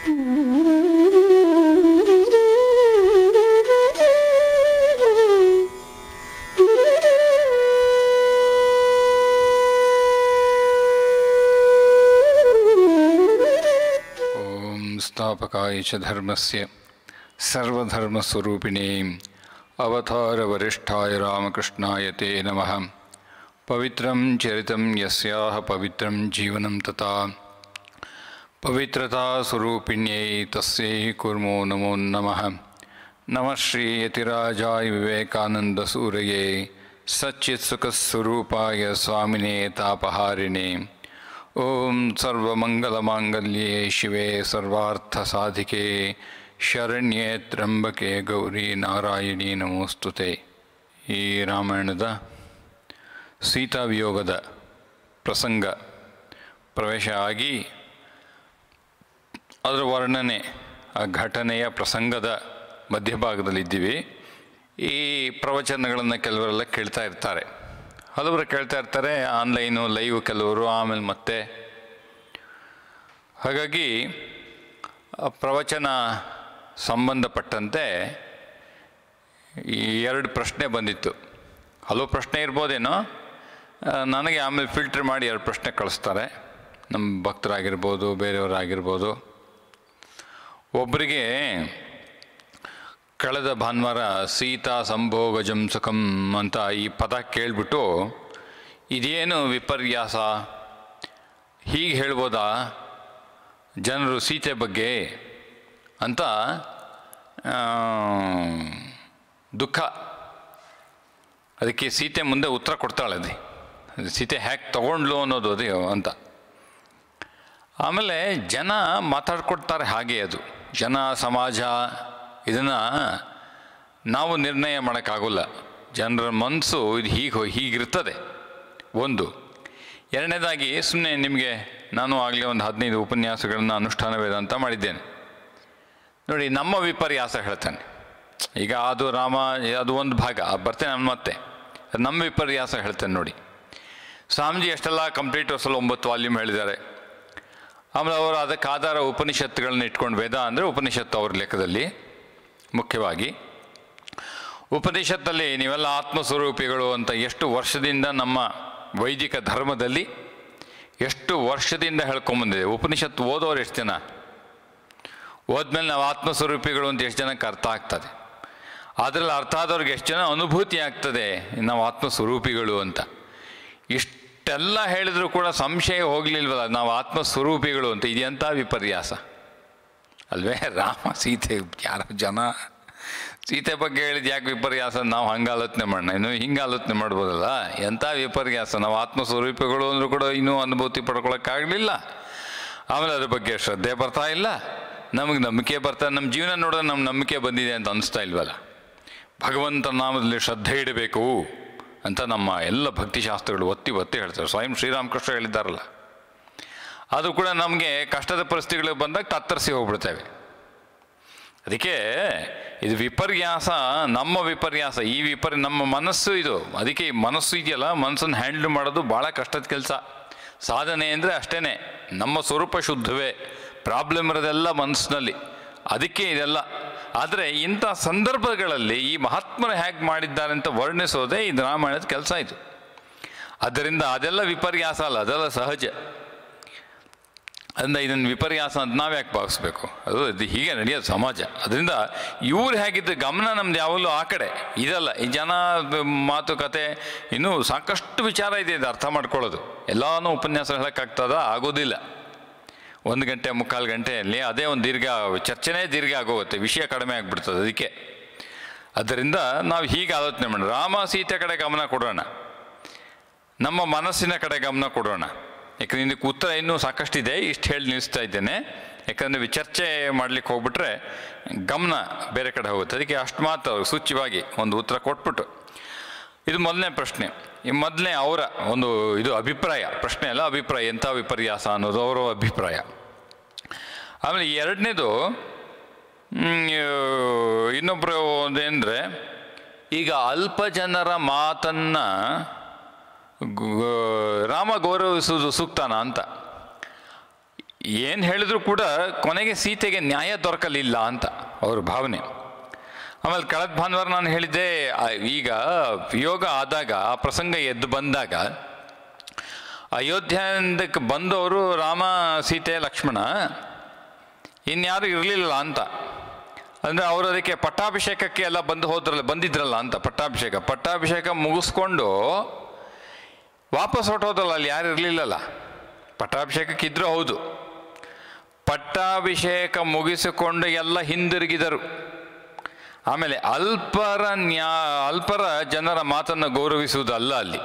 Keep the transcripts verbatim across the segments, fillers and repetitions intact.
स्थापकाय च धर्मस्य सर्वधर्मस्वरूपिणे अवतार वरिष्ठाय रामकृष्णाय ते नमः। पवित्रं चरितं यस्याः पवित्रं जीवनं तथा पवित्रता स्वरूपिण्यै तस्यै कुर्मो नमो नमः। नमः श्री यतिराजाय विवेकानंद सूर्ये सच्चित्सुखस्वरूपाय स्वामिने तापहारिणे। ओम सर्वमंगलमांगल्ये शिवे सर्वार्थसाधिके शरण्ये त्र्यंबके गौरी नारायणी नमोस्तुते। ಈ ರಾಮಾಯಣದ ಸೀತಾ ವಿಯೋಗದ ಪ್ರಸಂಗ ಪ್ರವೇಶ ಆಗಿ ಅದರ ವರ್ಣನೆ, ಆ ಘಟನೆಯ ಪ್ರಸಂಗದ ಮಧ್ಯಭಾಗದಲ್ಲಿದ್ದೀವಿ. ಈ ಪ್ರವಚನಗಳನ್ನು ಕೆಲವರೆಲ್ಲ ಕೇಳ್ತಾ ಇರ್ತಾರೆ, ಹಲವರು ಕೇಳ್ತಾ ಇರ್ತಾರೆ ಆನ್ಲೈನು, ಲೈವ್ ಕೆಲವರು, ಆಮೇಲೆ ಮತ್ತೆ. ಹಾಗಾಗಿ ಪ್ರವಚನ ಸಂಬಂಧಪಟ್ಟಂತೆ ಎರಡು ಪ್ರಶ್ನೆ ಬಂದಿತ್ತು. ಹಲವು ಪ್ರಶ್ನೆ ಇರ್ಬೋದೇನೋ, ನನಗೆ ಆಮೇಲೆ ಫಿಲ್ಟ್ರ್ ಮಾಡಿ ಎರಡು ಪ್ರಶ್ನೆ ಕಳಿಸ್ತಾರೆ. ನಮ್ಮ ಭಕ್ತರಾಗಿರ್ಬೋದು, ಬೇರೆಯವರಾಗಿರ್ಬೋದು. ಒಬ್ಬರಿಗೆ ಕಳೆದ ಭಾನುವಾರ ಸೀತಾ ಸಂಭೋಗಜಂ ಸುಖಂ ಅಂತ ಈ ಪದ ಕೇಳಿಬಿಟ್ಟು ಇದೇನು ವಿಪರ್ಯಾಸ, ಹೀಗೆ ಹೇಳ್ಬೋದಾ ಜನರು ಸೀತೆ ಬಗ್ಗೆ ಅಂತ ದುಃಖ. ಅದಕ್ಕೆ ಸೀತೆ ಮುಂದೆ ಉತ್ತರ ಕೊಡ್ತಾಳೆ, ಅದು ಸೀತೆ ಹ್ಯಾಕ್ ತಗೊಂಡ್ಲು ಅನ್ನೋದು ಅದೇ ಅಂತ. ಆಮೇಲೆ ಜನ ಮಾತಾಡ್ಕೊಡ್ತಾರೆ ಹಾಗೆ, ಅದು ಜನ, ಸಮಾಜ, ಇದನ್ನು ನಾವು ನಿರ್ಣಯ ಮಾಡೋಕ್ಕಾಗೋಲ್ಲ. ಜನರ ಮನಸ್ಸು ಇದು ಹೀಗೆ ಹೀಗಿರ್ತದೆ ಒಂದು. ಎರಡನೇದಾಗಿ, ಸುಮ್ಮನೆ ನಿಮಗೆ ನಾನು ಆಗಲೇ ಒಂದು ಹದಿನೈದು ಉಪನ್ಯಾಸಗಳನ್ನು ಅನುಷ್ಠಾನ ವೇದಾಂತ ಮಾಡಿದ್ದೇನೆ ನೋಡಿ. ನಮ್ಮ ವಿಪರ್ಯಾಸ ಹೇಳ್ತಾನೆ ಈಗ, ಅದು ರಾಮ, ಅದು ಒಂದು ಭಾಗ ಬರ್ತೇನೆ ನಾನು ಮತ್ತೆ, ಅದು ನಮ್ಮ ವಿಪರ್ಯಾಸ ಹೇಳ್ತೇನೆ ನೋಡಿ. ಸ್ವಾಮೀಜಿ ಎಷ್ಟೆಲ್ಲ ಕಂಪ್ಲೀಟ್ ವರ್ಷ ಒಂಬತ್ತು ವಾಲ್ಯೂಮ್ ಹೇಳಿದ್ದಾರೆ. ಆಮೇಲೆ ಅವರು ಅದಕ್ಕೆ ಆಧಾರ ಉಪನಿಷತ್ತುಗಳನ್ನ ಇಟ್ಕೊಂಡು, ವೇದ ಅಂದರೆ ಉಪನಿಷತ್ತು ಅವ್ರ ಲೆಕ್ಕದಲ್ಲಿ, ಮುಖ್ಯವಾಗಿ ಉಪನಿಷತ್ತಲ್ಲಿ ನೀವೆಲ್ಲ ಆತ್ಮಸ್ವರೂಪಿಗಳು ಅಂತ ಎಷ್ಟು ವರ್ಷದಿಂದ ನಮ್ಮ ವೈದಿಕ ಧರ್ಮದಲ್ಲಿ ಎಷ್ಟು ವರ್ಷದಿಂದ ಹೇಳ್ಕೊಂಬಂದಿದೆ. ಉಪನಿಷತ್ತು ಓದೋರು ಎಷ್ಟು ಜನ ಓದ್ಮೇಲೆ ನಾವು ಆತ್ಮಸ್ವರೂಪಿಗಳು ಅಂತ ಎಷ್ಟು ಜನಕ್ಕೆ ಅರ್ಥ ಆಗ್ತದೆ, ಅದರಲ್ಲಿ ಅರ್ಥ ಆದವ್ರಿಗೆ ಎಷ್ಟು ಜನ ಅನುಭೂತಿ ಆಗ್ತದೆ ನಾವು ಆತ್ಮಸ್ವರೂಪಿಗಳು ಅಂತ. ಇಷ್ಟೆಲ್ಲ ಹೇಳಿದರೂ ಕೂಡ ಸಂಶಯ ಹೋಗಲಿಲ್ವಲ್ಲ ನಾವು ಆತ್ಮಸ್ವರೂಪಿಗಳು ಅಂತ. ಇದೆಂಥ ವಿಪರ್ಯಾಸ ಅಲ್ವೇ. ರಾಮ ಸೀತೆ, ಯಾರ ಜನ ಸೀತೆ ಬಗ್ಗೆ ಹೇಳಿದ ಯಾಕೆ ವಿಪರ್ಯಾಸ, ನಾವು ಹಂಗೆ ಆಲೋಚನೆ ಮಾಡೋಣ, ಇನ್ನು ಹಿಂಗೆ ಆಲೋಚನೆ ಮಾಡ್ಬೋದಲ್ಲ. ಎಂಥ ವಿಪರ್ಯಾಸ, ನಾವು ಆತ್ಮಸ್ವರೂಪಗಳು ಅಂದರೂ ಕೂಡ ಇನ್ನೂ ಅನುಭೂತಿ ಪಡ್ಕೊಳಕ್ಕಾಗಲಿಲ್ಲ. ಆಮೇಲೆ ಅದ್ರ ಬಗ್ಗೆ ಶ್ರದ್ಧೆ ಬರ್ತಾ ಇಲ್ಲ, ನಮಗೆ ನಂಬಿಕೆ ಬರ್ತಾ, ನಮ್ಮ ಜೀವನ ನೋಡಿದ್ರೆ ನಮ್ಮ ನಂಬಿಕೆ ಬಂದಿದೆ ಅಂತ ಅನಿಸ್ತಾ ಇಲ್ವಲ್ಲ. ಭಗವಂತ ನಾಮದಲ್ಲಿ ಶ್ರದ್ಧೆ ಇಡಬೇಕು ಅಂತ ನಮ್ಮ ಎಲ್ಲ ಭಕ್ತಿಶಾಸ್ತ್ರಗಳು ಒತ್ತಿ ಒತ್ತಿ ಹೇಳ್ತಾರೆ. ಸ್ವಯಂ ಶ್ರೀರಾಮಕೃಷ್ಣ ಹೇಳಿದ್ದಾರಲ್ಲ. ಅದು ಕೂಡ ನಮಗೆ ಕಷ್ಟದ ಪರಿಸ್ಥಿತಿಗಳು ಬಂದಾಗ ತತ್ತರಿಸಿ ಹೋಗ್ಬಿಡ್ತೇವೆ. ಅದಕ್ಕೆ ಇದು ವಿಪರ್ಯಾಸ, ನಮ್ಮ ವಿಪರ್ಯಾಸ, ಈ ವಿಪರ್ ನಮ್ಮ ಮನಸ್ಸು ಇದು. ಅದಕ್ಕೆ ಈ ಮನಸ್ಸು ಇದೆಯಲ್ಲ, ಮನಸ್ಸನ್ನು ಹ್ಯಾಂಡಲ್ ಮಾಡೋದು ಭಾಳ ಕಷ್ಟದ ಕೆಲಸ. ಸಾಧನೆ ಅಂದರೆ ಅಷ್ಟೇ, ನಮ್ಮ ಸ್ವರೂಪ ಶುದ್ಧವೇ, ಪ್ರಾಬ್ಲಮ್ ಇರೋದೆಲ್ಲ ಮನಸ್ಸಿನಲ್ಲಿ. ಅದಕ್ಕೆ ಇದೆಲ್ಲ. ಆದರೆ ಇಂಥ ಸಂದರ್ಭಗಳಲ್ಲಿ ಈ ಮಹಾತ್ಮರು ಹೇಗೆ ಮಾಡಿದ್ದಾರೆ ಅಂತ ವರ್ಣಿಸೋದೇ ಇದು ರಾಮಾಯಣದ ಕೆಲಸ ಇದು. ಆದ್ದರಿಂದ ಅದೆಲ್ಲ ವಿಪರ್ಯಾಸ ಅಲ್ಲ, ಅದೆಲ್ಲ ಸಹಜ. ಅದರಿಂದ ಇದನ್ನು ವಿಪರ್ಯಾಸ ಅಂತ ನಾವು ಯಾಕೆ ಭಾವಿಸ್ಬೇಕು, ಅದು ಇದು ಹೀಗೆ ನಡೆಯೋದು ಸಮಾಜ. ಅದರಿಂದ ಇವ್ರು ಹೇಗಿದ್ದ ಗಮನ ನಮ್ದು ಯಾವಾಗಲೂ ಆ ಕಡೆ ಇದಲ್ಲ. ಈ ಜನ ಮಾತುಕತೆ ಇನ್ನೂ ಸಾಕಷ್ಟು ವಿಚಾರ ಇದೆ, ಇದು ಅರ್ಥ ಮಾಡ್ಕೊಳ್ಳೋದು. ಎಲ್ಲನೂ ಉಪನ್ಯಾಸ ಹೇಳೋಕ್ಕಾಗ್ತದ, ಆಗೋದಿಲ್ಲ. ಒಂದು ಗಂಟೆ ಮುಕ್ಕಾಲು ಗಂಟೆಯಲ್ಲಿ ಅದೇ ಒಂದು ದೀರ್ಘ ಚರ್ಚೆನೇ ದೀರ್ಘ ಆಗೋಗುತ್ತೆ, ವಿಷಯ ಕಡಿಮೆ ಆಗಿಬಿಡ್ತದೆ. ಅದಕ್ಕೆ ಅದರಿಂದ ನಾವು ಹೀಗೆ ಆಲೋಚನೆ ಮಾಡೋಣ, ರಾಮ ಸೀತೆ ಕಡೆ ಗಮನ ಕೊಡೋಣ, ನಮ್ಮ ಮನಸ್ಸಿನ ಕಡೆ ಗಮನ ಕೊಡೋಣ. ಯಾಕಂದರೆ ಇದಕ್ಕೆ ಉತ್ತರ ಇನ್ನೂ ಸಾಕಷ್ಟಿದೆ. ಇಷ್ಟು ಹೇಳಿ ನಿಲ್ಲಿಸ್ತಾ ಇದ್ದೇನೆ, ಯಾಕಂದರೆ ಚರ್ಚೆ ಮಾಡಲಿಕ್ಕೆ ಹೋಗ್ಬಿಟ್ರೆ ಗಮನ ಬೇರೆ ಕಡೆ ಹೋಗುತ್ತೆ. ಅದಕ್ಕೆ ಅಷ್ಟು ಮಾತ್ರ ಸೂಚ್ಯವಾಗಿ ಒಂದು ಉತ್ತರ ಕೊಟ್ಬಿಟ್ಟು, ಇದು ಮೊದಲನೇ ಪ್ರಶ್ನೆ. ಈ ಮೊದಲನೇ ಅವರ ಒಂದು ಇದು ಅಭಿಪ್ರಾಯ, ಪ್ರಶ್ನೆ ಅಲ್ಲ ಅಭಿಪ್ರಾಯ, ಎಂಥ ವಿಪರ್ಯಾಸ ಅನ್ನೋದು ಅವರ ಅಭಿಪ್ರಾಯ. ಆಮೇಲೆ ಎರಡನೇದು ಇನ್ನೊಬ್ಬರು ಅಂದರೆ, ಈಗ ಅಲ್ಪ ಜನರ ಮಾತನ್ನು ರಾಮ ಗೌರವಿಸುವುದು ಸೂಕ್ತನಾ ಅಂತ. ಏನು ಹೇಳಿದ್ರು ಕೂಡ ಕೊನೆಗೆ ಸೀತೆಗೆ ನ್ಯಾಯ ದೊರಕಲಿಲ್ಲ ಅಂತ ಅವ್ರ ಭಾವನೆ. ಆಮೇಲೆ ಕಳೆದ ಭಾನುವಾರ ನಾನು ಹೇಳಿದ್ದೆ, ಈಗ ಯೋಗ ಆದಾಗ ಆ ಪ್ರಸಂಗ ಎದ್ದು ಬಂದಾಗ ಅಯೋಧ್ಯೆಯಿಂದಕ್ಕೆ ಬಂದವರು ರಾಮ, ಸೀತೆ, ಲಕ್ಷ್ಮಣ, ಇನ್ಯಾರು ಇರಲಿಲ್ಲ ಅಂತ. ಅಂದರೆ ಅವರು ಅದಕ್ಕೆ ಪಟ್ಟಾಭಿಷೇಕಕ್ಕೆ ಎಲ್ಲ ಬಂದು ಹೋದ್ರಲ್ಲ ಬಂದಿದ್ರಲ್ಲ ಅಂತ. ಪಟ್ಟಾಭಿಷೇಕ ಪಟ್ಟಾಭಿಷೇಕ ಮುಗಿಸ್ಕೊಂಡು ವಾಪಸ್ ಹೊಟ್ಟೋದಲ್ಲ, ಅಲ್ಲಿ ಯಾರು ಇರಲಿಲ್ಲಲ್ಲ. ಪಟ್ಟಾಭಿಷೇಕಕ್ಕಿದ್ರೂ ಹೌದು, ಪಟ್ಟಾಭಿಷೇಕ ಮುಗಿಸಿಕೊಂಡು ಎಲ್ಲ ಹಿಂದಿರುಗಿದರು. ಆಮೇಲೆ ಅಲ್ಪರ ನ್ಯಾ ಅಲ್ಪರ ಜನರ ಮಾತನ್ನು ಗೌರವಿಸುವುದಲ್ಲ ಅಲ್ಲಿ.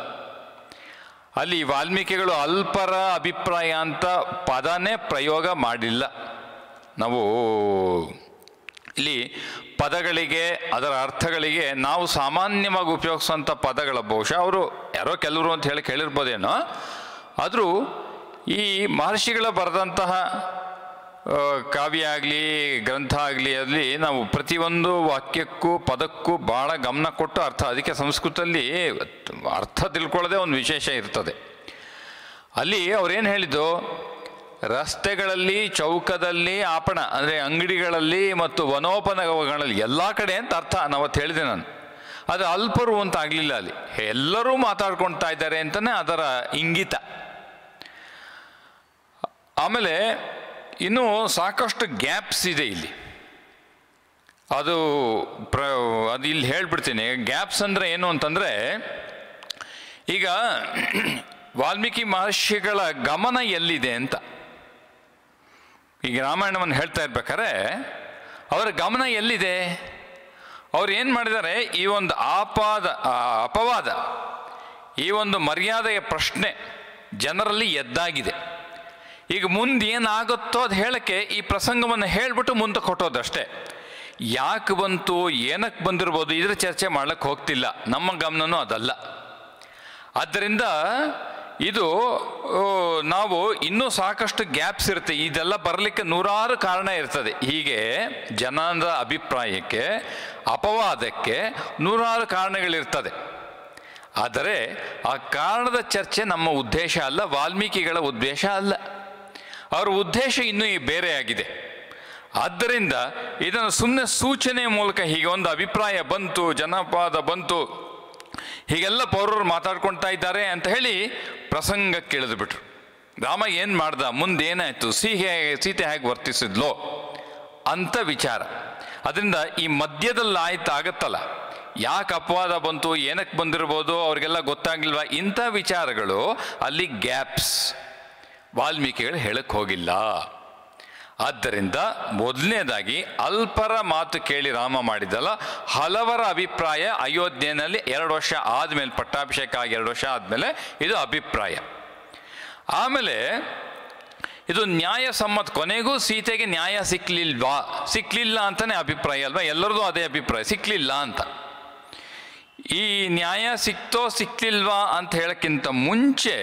ಅಲ್ಲಿ ವಾಲ್ಮೀಕಿಗಳು ಅಲ್ಪರ ಅಭಿಪ್ರಾಯ ಅಂತ ಪದನೇ ಪ್ರಯೋಗ ಮಾಡಿಲ್ಲ. ನಾವು ಇಲ್ಲಿ ಪದಗಳಿಗೆ, ಅದರ ಅರ್ಥಗಳಿಗೆ ನಾವು ಸಾಮಾನ್ಯವಾಗಿ ಉಪಯೋಗಿಸುವಂಥ ಪದಗಳ, ಬಹುಶಃ ಅವರು ಯಾರೋ ಕೆಲವರು ಅಂತ ಹೇಳಿ ಕೇಳಿರ್ಬೋದೇನೋ, ಆದರೂ ಈ ಮಹರ್ಷಿಗಳ ಬರೆದಂತಹ ಕಾವ್ಯ ಆಗಲಿ, ಗ್ರಂಥ ಆಗಲಿ, ಅಲ್ಲಿ ನಾವು ಪ್ರತಿಯೊಂದು ವಾಕ್ಯಕ್ಕೂ ಪದಕ್ಕೂ ಭಾಳ ಗಮನ ಕೊಟ್ಟು ಅರ್ಥ, ಅದಕ್ಕೆ ಸಂಸ್ಕೃತದಲ್ಲಿ ಅರ್ಥ ತಿಳ್ಕೊಳ್ಳೋದೇ ಒಂದು ವಿಶೇಷ ಇರ್ತದೆ. ಅಲ್ಲಿ ಅವ್ರೇನು ಹೇಳಿದ್ದು, ರಸ್ತೆಗಳಲ್ಲಿ, ಚೌಕದಲ್ಲಿ, ಆಪಣ ಅಂದರೆ ಅಂಗಡಿಗಳಲ್ಲಿ ಮತ್ತು ವನೋಪನಗಳಲ್ಲಿ ಎಲ್ಲ ಕಡೆ ಅಂತ ಅರ್ಥ ನಾವತ್ತು ಹೇಳಿದೆ ನಾನು. ಅದು ಅಲ್ಪರು ಅಂತ ಆಗಲಿಲ್ಲ ಅಲ್ಲಿ, ಎಲ್ಲರೂ ಮಾತಾಡ್ಕೊಳ್ತಾ ಇದ್ದಾರೆ ಅಂತಲೇ ಅದರ ಇಂಗಿತ. ಆಮೇಲೆ ಇನ್ನೂ ಸಾಕಷ್ಟು ಗ್ಯಾಪ್ಸ್ ಇದೆ ಇಲ್ಲಿ. ಅದು ಪ್ರ ಅದು ಇಲ್ಲಿ ಹೇಳಿಬಿಡ್ತೀನಿ. ಗ್ಯಾಪ್ಸ್ ಅಂದರೆ ಏನು ಅಂತಂದರೆ, ಈಗ ವಾಲ್ಮೀಕಿ ಮಹರ್ಷಿಗಳ ಗಮನ ಎಲ್ಲಿದೆ ಅಂತ ಈಗ ರಾಮಾಯಣವನ್ನು ಹೇಳ್ತಾ ಇರ್ಬೇಕಾದ್ರೆ ಅವರ ಗಮನ ಎಲ್ಲಿದೆ? ಅವ್ರು ಏನು ಮಾಡಿದ್ದಾರೆ, ಈ ಒಂದು ಆಪಾದ ಅಪವಾದ, ಈ ಒಂದು ಮರ್ಯಾದೆಯ ಪ್ರಶ್ನೆ ಜನರಲ್ಲಿ ಎದ್ದಾಗಿದೆ. ಈಗ ಮುಂದೆ ಏನಾಗುತ್ತೋ ಅದು ಹೇಳೋಕ್ಕೆ ಈ ಪ್ರಸಂಗವನ್ನು ಹೇಳಿಬಿಟ್ಟು ಮುಂದೆ ಕೊಟ್ಟೋದಷ್ಟೇ. ಯಾಕೆ ಬಂತು, ಏನಕ್ಕೆ ಬಂದಿರ್ಬೋದು, ಇದರ ಚರ್ಚೆ ಮಾಡ್ಲಿಕ್ಕೆ ಹೋಗ್ತಿಲ್ಲ. ನಮ್ಮ ಗಮನನೂ ಅದಲ್ಲ. ಆದ್ದರಿಂದ ಇದು ನಾವು ಇನ್ನೂ ಸಾಕಷ್ಟು ಗ್ಯಾಪ್ಸ್ ಇರುತ್ತೆ. ಇದೆಲ್ಲ ಬರಲಿಕ್ಕೆ ನೂರಾರು ಕಾರಣ ಇರ್ತದೆ. ಹೀಗೆ ಜನರ ಅಭಿಪ್ರಾಯಕ್ಕೆ, ಅಪವಾದಕ್ಕೆ ನೂರಾರು ಕಾರಣಗಳಿರ್ತದೆ. ಆದರೆ ಆ ಕಾರಣದ ಚರ್ಚೆ ನಮ್ಮ ಉದ್ದೇಶ ಅಲ್ಲ, ವಾಲ್ಮೀಕಿಗಳ ಉದ್ದೇಶ ಅಲ್ಲ. ಅವರ ಉದ್ದೇಶ ಇನ್ನೂ ಬೇರೆಯಾಗಿದೆ. ಆದ್ದರಿಂದ ಇದನ್ನು ಸುಮ್ಮನೆ ಸೂಚನೆ ಮೂಲಕ ಹೀಗೆ ಒಂದು ಅಭಿಪ್ರಾಯ ಬಂತು, ಜನಪದ ಬಂತು, ಹೀಗೆಲ್ಲ ಪೌರರು ಮಾತಾಡ್ಕೊಳ್ತಾ ಇದ್ದಾರೆ ಅಂತ ಹೇಳಿ ಪ್ರಸಂಗಕ್ಕೆ ಇಳಿದುಬಿಟ್ರು. ರಾಮ ಏನು ಮಾಡ್ದ, ಮುಂದೇನಾಯಿತು, ಸೀಹೆ ಸೀತೆ ಹೇಗೆ ವರ್ತಿಸಿದ್ಲೋ ಅಂತ ವಿಚಾರ. ಅದರಿಂದ ಈ ಮಧ್ಯದಲ್ಲಿ ಆಯ್ತು ಆಗತ್ತಲ್ಲ, ಯಾಕೆ ಅಪವಾದ ಬಂತು, ಏನಕ್ಕೆ ಬಂದಿರ್ಬೋದು, ಅವ್ರಿಗೆಲ್ಲ ಗೊತ್ತಾಗ್ಲಿಲ್ವಾ, ಇಂಥ ವಿಚಾರಗಳು ಅಲ್ಲಿ ಗ್ಯಾಪ್ಸ್. ವಾಲ್ಮೀಕಿಗಳು ಹೇಳಕ್ಕೆ ಹೋಗಿಲ್ಲ. ಆದ್ದರಿಂದ ಮೊದಲನೇದಾಗಿ ಅಲ್ಪರ ಮಾತು ಕೇಳಿ ರಾಮ ಮಾಡಿದಲ್ಲ, ಹಲವರ ಅಭಿಪ್ರಾಯ. ಅಯೋಧ್ಯೆಯಲ್ಲಿ ಎರಡು ವರ್ಷ ಆದಮೇಲೆ, ಪಟ್ಟಾಭಿಷೇಕ ಆಗಿ ಎರಡು ವರ್ಷ ಆದಮೇಲೆ ಇದು ಅಭಿಪ್ರಾಯ. ಆಮೇಲೆ ಇದು ನ್ಯಾಯಸಮ್ಮತ. ಕೊನೆಗೂ ಸೀತೆಗೆ ನ್ಯಾಯ ಸಿಕ್ಕಲಿಲ್ವಾ, ಸಿಕ್ಕಲಿಲ್ಲ ಅಂತಲೇ ಅಭಿಪ್ರಾಯ ಅಲ್ವಾ, ಎಲ್ಲರದೂ ಅದೇ ಅಭಿಪ್ರಾಯ, ಸಿಕ್ಕಲಿಲ್ಲ ಅಂತ. ಈ ನ್ಯಾಯ ಸಿಕ್ತೋ ಸಿಕ್ಕಲಿಲ್ವಾ ಅಂತ ಹೇಳೋಕ್ಕಿಂತ ಮುಂಚೆ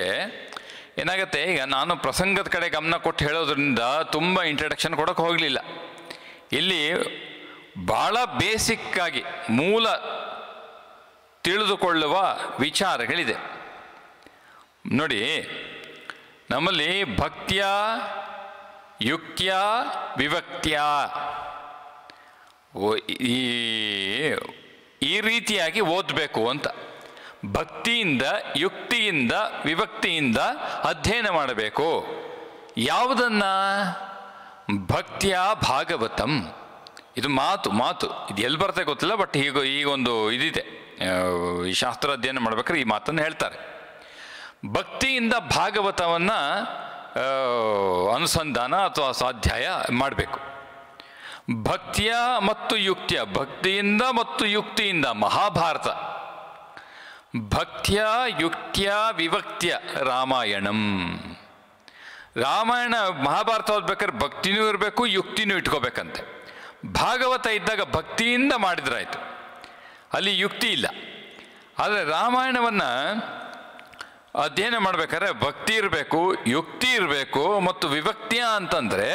ಏನಾಗುತ್ತೆ, ಈಗ ನಾನು ಪ್ರಸಂಗದ ಕಡೆ ಗಮನ ಕೊಟ್ಟು ಹೇಳೋದ್ರಿಂದ ತುಂಬ ಇಂಟ್ರಡಕ್ಷನ್ ಕೊಡೋಕ್ಕೆ ಹೋಗಲಿಲ್ಲ. ಇಲ್ಲಿ ಭಾಳ ಬೇಸಿಕ್ಕಾಗಿ ಮೂಲ ತಿಳಿದುಕೊಳ್ಳುವ ವಿಚಾರಗಳಿದೆ. ನೋಡಿ, ನಮ್ಮಲ್ಲಿ ಭಕ್ತಿಯ, ಯುಕ್ತಿಯ, ವಿವಕ್ತಿಯ ಈ ಈ ರೀತಿಯಾಗಿ ಓದಬೇಕು ಅಂತ, ಭಕ್ತಿಯಿಂದ, ಯುಕ್ತಿಯಿಂದ, ವಿಭಕ್ತಿಯಿಂದ ಅಧ್ಯಯನ ಮಾಡಬೇಕು. ಯಾವುದನ್ನು? ಭಕ್ತಿಯ ಭಾಗವತಂ. ಇದು ಮಾತು ಮಾತು ಇದು ಎಲ್ಲಿ ಬರ್ತದೆ ಗೊತ್ತಿಲ್ಲ, ಬಟ್ ಈಗ ಈಗೊಂದು ಇದಿದೆ, ಈ ಶಾಸ್ತ್ರ ಅಧ್ಯಯನ ಮಾಡ್ಬೇಕಾದ್ರೆ ಈ ಮಾತನ್ನು ಹೇಳ್ತಾರೆ. ಭಕ್ತಿಯಿಂದ ಭಾಗವತವನ್ನು ಅನುಸಂಧಾನ ಅಥವಾ ಸ್ವಾಧ್ಯಾಯ ಮಾಡಬೇಕು. ಭಕ್ತಿಯ ಮತ್ತು ಯುಕ್ತಿಯ, ಭಕ್ತಿಯಿಂದ ಮತ್ತು ಯುಕ್ತಿಯಿಂದ ಮಹಾಭಾರತ, ಭಕ್ತಿಯ ಯುಕ್ತಿಯ ವಿವಕ್ತಿಯ ರಾಮಾಯಣಂ. ರಾಮಾಯಣ ಮಹಾಭಾರತ ಓದ್ಬೇಕಾದ್ರೆ ಭಕ್ತಿನೂ ಇರಬೇಕು, ಯುಕ್ತಿನೂ ಇಟ್ಕೋಬೇಕಂತೆ. ಭಾಗವತ ಇದ್ದಾಗ ಭಕ್ತಿಯಿಂದ ಮಾಡಿದ್ರಾಯ್ತು, ಅಲ್ಲಿ ಯುಕ್ತಿ ಇಲ್ಲ. ಆದರೆ ರಾಮಾಯಣವನ್ನು ಅಧ್ಯಯನ ಮಾಡಬೇಕಾದ್ರೆ ಭಕ್ತಿ ಇರಬೇಕು, ಯುಕ್ತಿ ಇರಬೇಕು, ಮತ್ತು ವಿವಕ್ತಿಯ ಅಂತಂದರೆ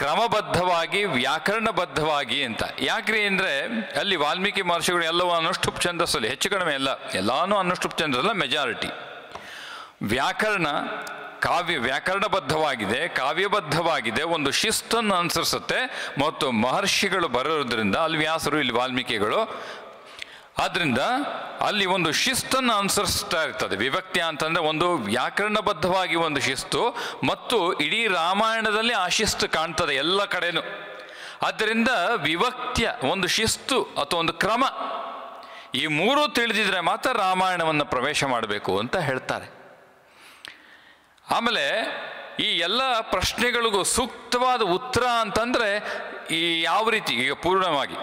ಕ್ರಮಬದ್ಧವಾಗಿ, ವ್ಯಾಕರಣಬದ್ಧವಾಗಿ ಅಂತ. ಯಾಕ್ರಿ ಅಂದರೆ ಅಲ್ಲಿ ವಾಲ್ಮೀಕಿ ಮಹರ್ಷಿಗಳು ಎಲ್ಲವೂ ಅನುಷ್ಠುಪ್ ಛಂದಸ್ಸಲ್ಲಿ, ಹೆಚ್ಚು ಕಡಿಮೆ ಎಲ್ಲ ಎಲ್ಲಾನು ಅನುಷ್ಠುಪ್ ಛಂದಸ್ಸಲ್ಲ ಮೆಜಾರಿಟಿ. ವ್ಯಾಕರಣ ಕಾವ್ಯ ವ್ಯಾಕರಣಬದ್ಧವಾಗಿದೆ, ಕಾವ್ಯಬದ್ಧವಾಗಿದೆ, ಒಂದು ಶಿಸ್ತನ್ನು ಅನುಸರಿಸುತ್ತೆ. ಮತ್ತು ಮಹರ್ಷಿಗಳು ಬರೋದ್ರಿಂದ ಅಲ್ಲಿ ವ್ಯಾಸರು, ಇಲ್ಲಿ ವಾಲ್ಮೀಕಿಗಳು, ಆದ್ದರಿಂದ ಅಲ್ಲಿ ಒಂದು ಶಿಸ್ತನ್ನು ಅನುಸರಿಸ್ತಾ ಇರ್ತದೆ. ವಿಭಕ್ತಿ ಅಂತಂದರೆ ಒಂದು ವ್ಯಾಕರಣಬದ್ಧವಾಗಿ ಒಂದು ಶಿಸ್ತು, ಮತ್ತು ಇಡೀ ರಾಮಾಯಣದಲ್ಲಿ ಆ ಶಿಸ್ತು ಕಾಣ್ತದೆ ಎಲ್ಲ ಕಡೆಯೂ. ಆದ್ದರಿಂದ ವಿಭಕ್ತಿಯ ಒಂದು ಶಿಸ್ತು ಅಥವಾ ಒಂದು ಕ್ರಮ, ಈ ಮೂರೂ ತಿಳಿದಿದ್ರೆ ಮಾತ್ರ ರಾಮಾಯಣವನ್ನು ಪ್ರವೇಶ ಮಾಡಬೇಕು ಅಂತ ಹೇಳ್ತಾರೆ. ಆಮೇಲೆ ಈ ಎಲ್ಲ ಪ್ರಶ್ನೆಗಳಿಗೂ ಸೂಕ್ತವಾದ ಉತ್ತರ ಅಂತಂದರೆ ಈ ಯಾವ ರೀತಿ, ಈಗ ಪೂರ್ಣವಾಗಿ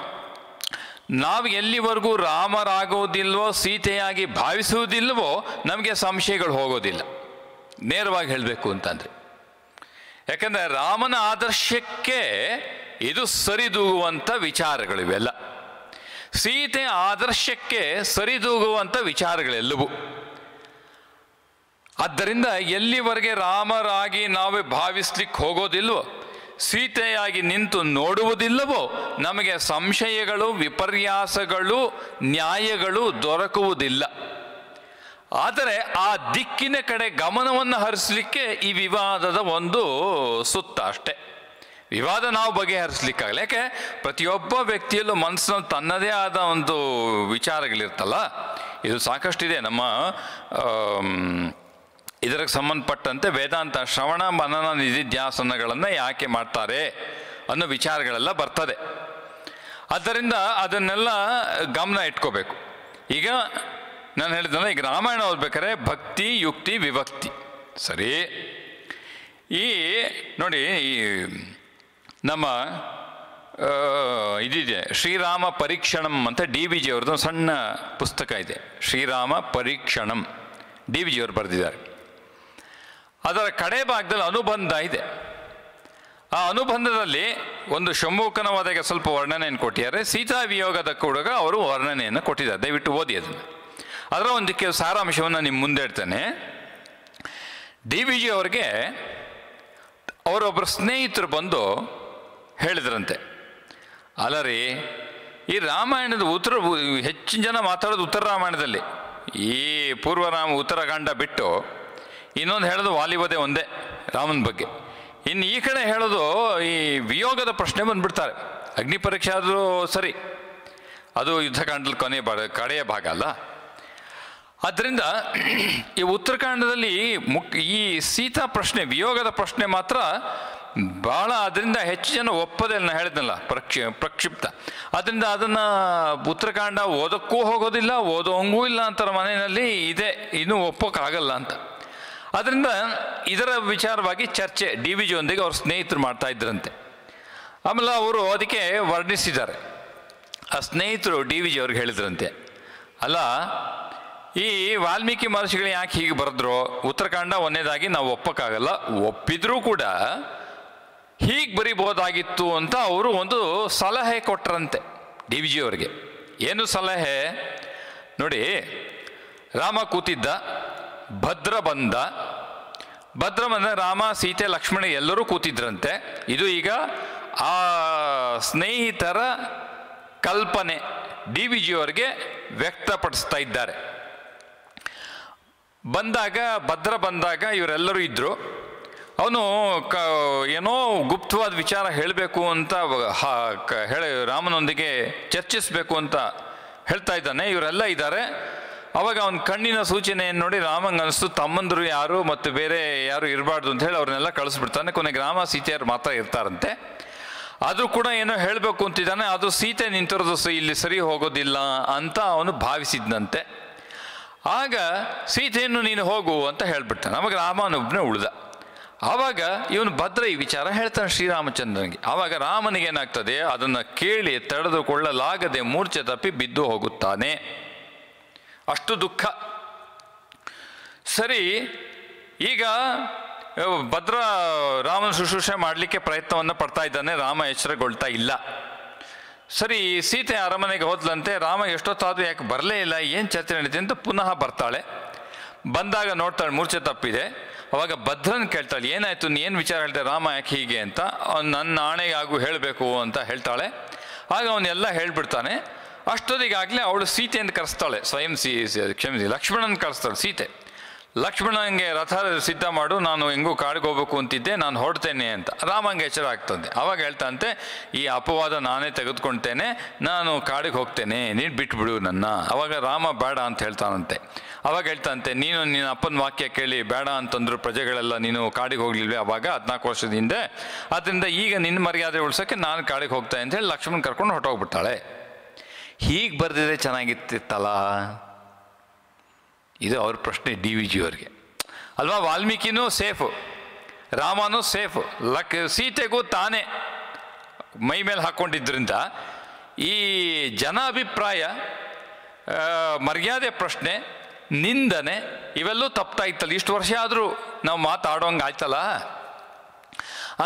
ನಾವು ಎಲ್ಲಿವರೆಗೂ ರಾಮರಾಗೋದಿಲ್ವೋ, ಸೀತೆಯಾಗಿ ಭಾವಿಸುವುದಿಲ್ವೋ, ನಮಗೆ ಸಂಶಯಗಳು ಹೋಗೋದಿಲ್ಲ. ನೇರವಾಗಿ ಹೇಳಬೇಕು ಅಂತಂದರೆ, ಯಾಕಂದರೆ ರಾಮನ ಆದರ್ಶಕ್ಕೆ ಇದು ಸರಿದೂಗುವಂಥ ವಿಚಾರಗಳು ಇವೆಲ್ಲ, ಸೀತೆ ಆದರ್ಶಕ್ಕೆ ಸರಿದೂಗುವಂಥ ವಿಚಾರಗಳೆಲ್ಲವೂ. ಆದ್ದರಿಂದ ಎಲ್ಲಿವರೆಗೆ ರಾಮರಾಗಿ ನಾವೇ ಭಾವಿಸ್ಲಿಕ್ಕೆ ಹೋಗೋದಿಲ್ವೋ, ಸೀತೆಯಾಗಿ ನಿಂತು ನೋಡುವುದಿಲ್ಲವೋ, ನಮಗೆ ಸಂಶಯಗಳು, ವಿಪರ್ಯಾಸಗಳು, ನ್ಯಾಯಗಳು ದೊರಕುವುದಿಲ್ಲ. ಆದರೆ ಆ ದಿಕ್ಕಿನ ಕಡೆ ಗಮನವನ್ನು ಹರಿಸಲಿಕ್ಕೆ ಈ ವಿವಾದದ ಒಂದು ಸುತ್ತ ಅಷ್ಟೆ. ವಿವಾದ ನಾವು ಬಗೆಹರಿಸಲಿಕ್ಕಾಗಲ್ಲ, ಯಾಕೆ ಪ್ರತಿಯೊಬ್ಬ ವ್ಯಕ್ತಿಯಲ್ಲೂ ಮನಸ್ಸಿನಲ್ಲಿ ತನ್ನದೇ ಆದ ಒಂದು ವಿಚಾರಗಳಿರ್ತಲ್ಲ. ಇದು ಸಾಕಷ್ಟಿದೆ ನಮ್ಮ ಇದಕ್ಕೆ ಸಂಬಂಧಪಟ್ಟಂತೆ ವೇದಾಂತ ಶ್ರವಣ ಮನನ ನಿಧಿಧ್ಯಾಸನಗಳನ್ನು ಯಾಕೆ ಮಾಡ್ತಾರೆ ಅನ್ನೋ ವಿಚಾರಗಳೆಲ್ಲ ಬರ್ತದೆ. ಆದ್ದರಿಂದ ಅದನ್ನೆಲ್ಲ ಗಮನ ಇಟ್ಕೋಬೇಕು. ಈಗ ನಾನು ಹೇಳಿದ್ನಲ್ಲ, ಈಗ ರಾಮಾಯಣ ಓದಬೇಕಾದ್ರೆ ಭಕ್ತಿ, ಯುಕ್ತಿ, ವಿಭಕ್ತಿ ಸರಿ. ಈ ನೋಡಿ ಈ ನಮ್ಮ ಇದಿದೆ ಶ್ರೀರಾಮ ಪರೀಕ್ಷಣಂ ಅಂತ ಡಿ ವಿ ಜಿ ಅವ್ರದ್ದು ಸಣ್ಣ ಪುಸ್ತಕ ಇದೆ, Shrirama Parikshanam, D V G ಅವರು ಬರೆದಿದ್ದಾರೆ. ಅದರ ಕಡೆ ಭಾಗದಲ್ಲಿ ಅನುಬಂಧ ಇದೆ. ಆ ಅನುಬಂಧದಲ್ಲಿ ಒಂದು ಶಂಭೂಕನ ವಧೆಗೆ ಸ್ವಲ್ಪ ವರ್ಣನೆಯನ್ನು ಕೊಟ್ಟಿದ್ದಾರೆ, ಸೀತಾ ವಿಯೋಗದ ಕೂಡ ಅವರು ವರ್ಣನೆಯನ್ನು ಕೊಟ್ಟಿದ್ದಾರೆ. ದಯವಿಟ್ಟು ಓದಿ ಅದನ್ನು. ಅದರ ಒಂದು ಕೆಲವು ಸಾರಾಂಶವನ್ನು ನಿಮ್ಮ ಮುಂದೆ ಇಡ್ತೇನೆ. ಡಿ ವಿ ಜಿ ಅವರಿಗೆ ಅವರೊಬ್ಬರು ಸ್ನೇಹಿತರು ಬಂದು ಹೇಳಿದ್ರಂತೆ, ಅಲ್ಲರಿ ಈ ರಾಮಾಯಣದ ಉತ್ತರ, ಹೆಚ್ಚಿನ ಜನ ಮಾತಾಡೋದು ಉತ್ತರ ರಾಮಾಯಣದಲ್ಲಿ, ಈ ಪೂರ್ವರಾಮ ಉತ್ತರಾಖಂಡ ಬಿಟ್ಟು ಇನ್ನೊಂದು ಹೇಳೋದು ವಾಲಿವಧೆ ಒಂದೇ ರಾಮನ ಬಗ್ಗೆ. ಇನ್ನು ಈ ಕಡೆ ಹೇಳೋದು ಈ ವಿಯೋಗದ ಪ್ರಶ್ನೆ ಬಂದುಬಿಡ್ತಾರೆ. ಅಗ್ನಿ ಪರೀಕ್ಷೆ ಆದರೂ ಸರಿ, ಅದು ಯುದ್ಧಕಾಂಡದಲ್ಲಿ ಕೊನೆಯ ಭಾಗ, ಕಡೆಯ ಭಾಗ ಅಲ್ಲ. ಆದ್ದರಿಂದ ಈ ಉತ್ತರಾಖಂಡದಲ್ಲಿ ಮುಕ್ ಈ ಸೀತಾ ಪ್ರಶ್ನೆ, ವಿಯೋಗದ ಪ್ರಶ್ನೆ ಮಾತ್ರ ಭಾಳ, ಅದರಿಂದ ಹೆಚ್ಚು ಜನ ಒಪ್ಪದೆ. ನಾನು ಹೇಳಿದ್ನಲ್ಲ ಪ್ರಕ್ಷಿ ಪ್ರಕ್ಷಿಪ್ತ ಅದರಿಂದ ಅದನ್ನು ಉತ್ತರಾಖಂಡ ಓದೋಕ್ಕೂ ಹೋಗೋದಿಲ್ಲ, ಓದೋಂಗೂ ಇಲ್ಲ ಅಂತಾರೆ ಮನೆಯಲ್ಲಿ, ಇದೆ ಇನ್ನೂ ಒಪ್ಪೋಕ್ಕಾಗಲ್ಲ ಅಂತ. ಅದರಿಂದ ಇದರ ವಿಚಾರವಾಗಿ ಚರ್ಚೆ ಡಿ ವಿ ಜಿಯೊಂದಿಗೆ ಅವ್ರ ಸ್ನೇಹಿತರು ಮಾಡ್ತಾ ಇದ್ದರಂತೆ. ಆಮೇಲೆ ಅವರು ಅದಕ್ಕೆ ವರ್ಣಿಸಿದ್ದಾರೆ. ಆ ಸ್ನೇಹಿತರು ಡಿ ವಿ ಜಿ ಅವ್ರಿಗೆ ಹೇಳಿದ್ರಂತೆ, ಅಲ್ಲ ಈ ವಾಲ್ಮೀಕಿ ಮಹರ್ಷಿಗಳು ಯಾಕೆ ಹೀಗೆ ಬರೆದ್ರು, ಉತ್ತರಾಖಂಡ ಒಂದೇದಾಗಿ ನಾವು ಒಪ್ಪಕ್ಕಾಗಲ್ಲ, ಒಪ್ಪಿದ್ರೂ ಕೂಡ ಹೀಗೆ ಬರಿಬೋದಾಗಿತ್ತು ಅಂತ ಅವರು ಒಂದು ಸಲಹೆ ಕೊಟ್ಟರಂತೆ ಡಿ ವಿ ಜಿ ಅವರಿಗೆ. ಏನು ಸಲಹೆ ನೋಡಿ, ರಾಮ ಕೂತಿದ್ದ, ಭದ್ರ ಬಂದ, ಭದ್ರ ಬಂದ ರಾಮ, ಸೀತೆ, ಲಕ್ಷ್ಮಣ ಎಲ್ಲರೂ ಕೂತಿದ್ರಂತೆ. ಇದು ಈಗ ಆ ಸ್ನೇಹಿತರ ಕಲ್ಪನೆ ಡಿ ವಿ ಜಿ ಅವರಿಗೆ ವ್ಯಕ್ತಪಡಿಸ್ತಾ ಇದ್ದಾರೆ. ಬಂದಾಗ ಭದ್ರ ಬಂದಾಗ ಇವರೆಲ್ಲರೂ ಇದ್ದರು. ಅವನು ಕ ಏನೋ ಗುಪ್ತವಾದ ವಿಚಾರ ಹೇಳಬೇಕು ಅಂತ ಹೇಳಿ ರಾಮನೊಂದಿಗೆ ಚರ್ಚಿಸಬೇಕು ಅಂತ ಹೇಳ್ತಾ ಇದ್ದಾನೆ. ಇವರೆಲ್ಲ ಇದ್ದಾರೆ. ಅವಾಗ ಅವನ ಕಣ್ಣಿನ ಸೂಚನೆಯನ್ನು ನೋಡಿ ರಾಮಂಗೆ ಅನಿಸ್ತು ತಮ್ಮಂದರು ಯಾರು ಮತ್ತು ಬೇರೆ ಯಾರು ಇರಬಾರ್ದು ಅಂತ ಹೇಳಿ ಅವ್ರನ್ನೆಲ್ಲ ಕಳಿಸ್ಬಿಡ್ತಾನೆ. ಕೊನೆಗೆ ರಾಮ ಸೀತೆಯರು ಮಾತ್ರ ಇರ್ತಾರಂತೆ. ಅದು ಕೂಡ ಏನೋ ಹೇಳಬೇಕು ಅಂತಿದ್ದಾನೆ, ಅದು ಸೀತೆ ನಿಂತಿರೋದು ಇಲ್ಲಿ ಸರಿ ಹೋಗೋದಿಲ್ಲ ಅಂತ ಅವನು ಭಾವಿಸಿದ್ನಂತೆ. ಆಗ ಸೀತೆಯನ್ನು ನೀನು ಹೋಗು ಅಂತ ಹೇಳ್ಬಿಡ್ತಾನೆ. ಅವಾಗ ರಾಮನೊಬ್ಬನೇ ಉಳಿದ. ಆವಾಗ ಇವನು ಭದ್ರ ಈ ವಿಚಾರ ಹೇಳ್ತಾನೆ ಶ್ರೀರಾಮಚಂದ್ರನಿಗೆ. ಆವಾಗ ರಾಮನಿಗೇನಾಗ್ತದೆ, ಅದನ್ನು ಕೇಳಿ ತಡೆದುಕೊಳ್ಳಲಾಗದೆ ಮೂರ್ಛೆ ತಪ್ಪಿ ಬಿದ್ದು ಹೋಗುತ್ತಾನೆ. ಅಷ್ಟು ದುಃಖ. ಸರಿ, ಈಗ ಭದ್ರ ರಾಮನ ಶುಶ್ರೂಷೆ ಮಾಡಲಿಕ್ಕೆ ಪ್ರಯತ್ನವನ್ನು ಪಡ್ತಾ ಇದ್ದಾನೆ, ರಾಮ ಎಚ್ಚರಗೊಳ್ತಾ ಇಲ್ಲ. ಸರಿ, ಸೀತೆ ಅರಮನೆಗೆ ಹೋದ್ಲಂತೆ. ರಾಮ ಎಷ್ಟೊತ್ತಾದರೂ ಯಾಕೆ ಬರಲೇ ಇಲ್ಲ, ಏನು ಚರ್ಚೆ ನಡೀತಿದೆ ಅಂತ ಪುನಃ ಬರ್ತಾಳೆ. ಬಂದಾಗ ನೋಡ್ತಾಳೆ ಮೂರ್ಛೆ ತಪ್ಪಿದೆ. ಅವಾಗ ಭದ್ರನ ಕೇಳ್ತಾಳೆ, ಏನಾಯಿತು, ಏನು ವಿಚಾರ ಹೇಳ್ತಾಳೆ, ರಾಮ ಯಾಕೆ ಹೀಗೆ ಅಂತ ಅವ್ನು ನನ್ನ ಆಣೆಗಾಗೂ ಹೇಳಬೇಕು ಅಂತ ಹೇಳ್ತಾಳೆ. ಆಗ ಅವನ್ನೆಲ್ಲ ಹೇಳ್ಬಿಡ್ತಾನೆ. ಅಷ್ಟೊತ್ತಿಗಾಗಲೇ ಅವಳು ಸೀತೆಯನ್ನು ಕರೆಸ್ತಾಳೆ, ಸ್ವಯಂ ಸೀ ಕ್ಷಮಿಸಿ ಲಕ್ಷ್ಮಣನ ಕರೆಸ್ತಾಳೆ ಸೀತೆ. ಲಕ್ಷ್ಮಣಂಗೆ ರಥ ಸಿದ್ಧ ಮಾಡು, ನಾನು ಹೆಂಗೂ ಕಾಡಿಗೆ ಹೋಗ್ಬೇಕು ಅಂತಿದ್ದೆ, ನಾನು ಹೊರಡ್ತೇನೆ ಅಂತ ರಾಮಂಗೆ ಎಚ್ಚರಾಗ್ತದೆ. ಅವಾಗ ಹೇಳ್ತಂತೆ, ಈ ಅಪವಾದ ನಾನೇ ತೆಗೆದುಕೊಳ್ತೇನೆ, ನಾನು ಕಾಡಿಗೆ ಹೋಗ್ತೇನೆ, ನೀನು ಬಿಟ್ಬಿಡು ನನ್ನ. ಅವಾಗ ರಾಮ ಬೇಡ ಅಂತ ಹೇಳ್ತಾನಂತೆ. ಅವಾಗ ಹೇಳ್ತಂತೆ, ನೀನು ನಿನ್ನ ಅಪ್ಪನ ವಾಕ್ಯ ಕೇಳಿ ಬೇಡ ಅಂತಂದ್ರು ಪ್ರಜೆಗಳೆಲ್ಲ, ನೀನು ಕಾಡಿಗೆ ಹೋಗ್ಲಿಲ್ವೇ ಅವಾಗ ಹದಿನಾಲ್ಕು ವರ್ಷದ ಹಿಂದೆ, ಅದರಿಂದ ಈಗ ನಿನ್ನ ಮರ್ಯಾದೆ ಉಳಿಸೋಕ್ಕೆ ನಾನು ಕಾಡಿಗೆ ಹೋಗ್ತೇನೆ ಅಂತ ಹೇಳಿ ಲಕ್ಷ್ಮಣ್ ಕರ್ಕೊಂಡು ಹೊಟ್ಟೋಗ್ಬಿಟ್ಟಾಳೆ. ಹೀಗೆ ಬರೆದಿದ್ರೆ ಚೆನ್ನಾಗಿರ್ತಿತ್ತಲ್ಲ. ಇದು ಅವ್ರ ಪ್ರಶ್ನೆ ಡಿ ವಿ ಜಿ ಅವ್ರಿಗೆ ಅಲ್ವಾ. ವಾಲ್ಮೀಕಿನೂ ಸೇಫು, ರಾಮನೂ ಸೇಫು, ಲಕ್ ಸೀತೆಗೂ ತಾನೇ ಮೈ ಮೇಲೆ ಹಾಕ್ಕೊಂಡಿದ್ದರಿಂದ ಈ ಜನ ಅಭಿಪ್ರಾಯ, ಮರ್ಯಾದೆ ಪ್ರಶ್ನೆ, ನಿಂದನೆ ಇವೆಲ್ಲೂ ತಪ್ತಾ ಇತ್ತಲ್ಲ. ಇಷ್ಟು ವರ್ಷ ಆದರೂ ನಾವು ಮಾತಾಡೋಂಗೆ ಆಯ್ತಲ್ಲ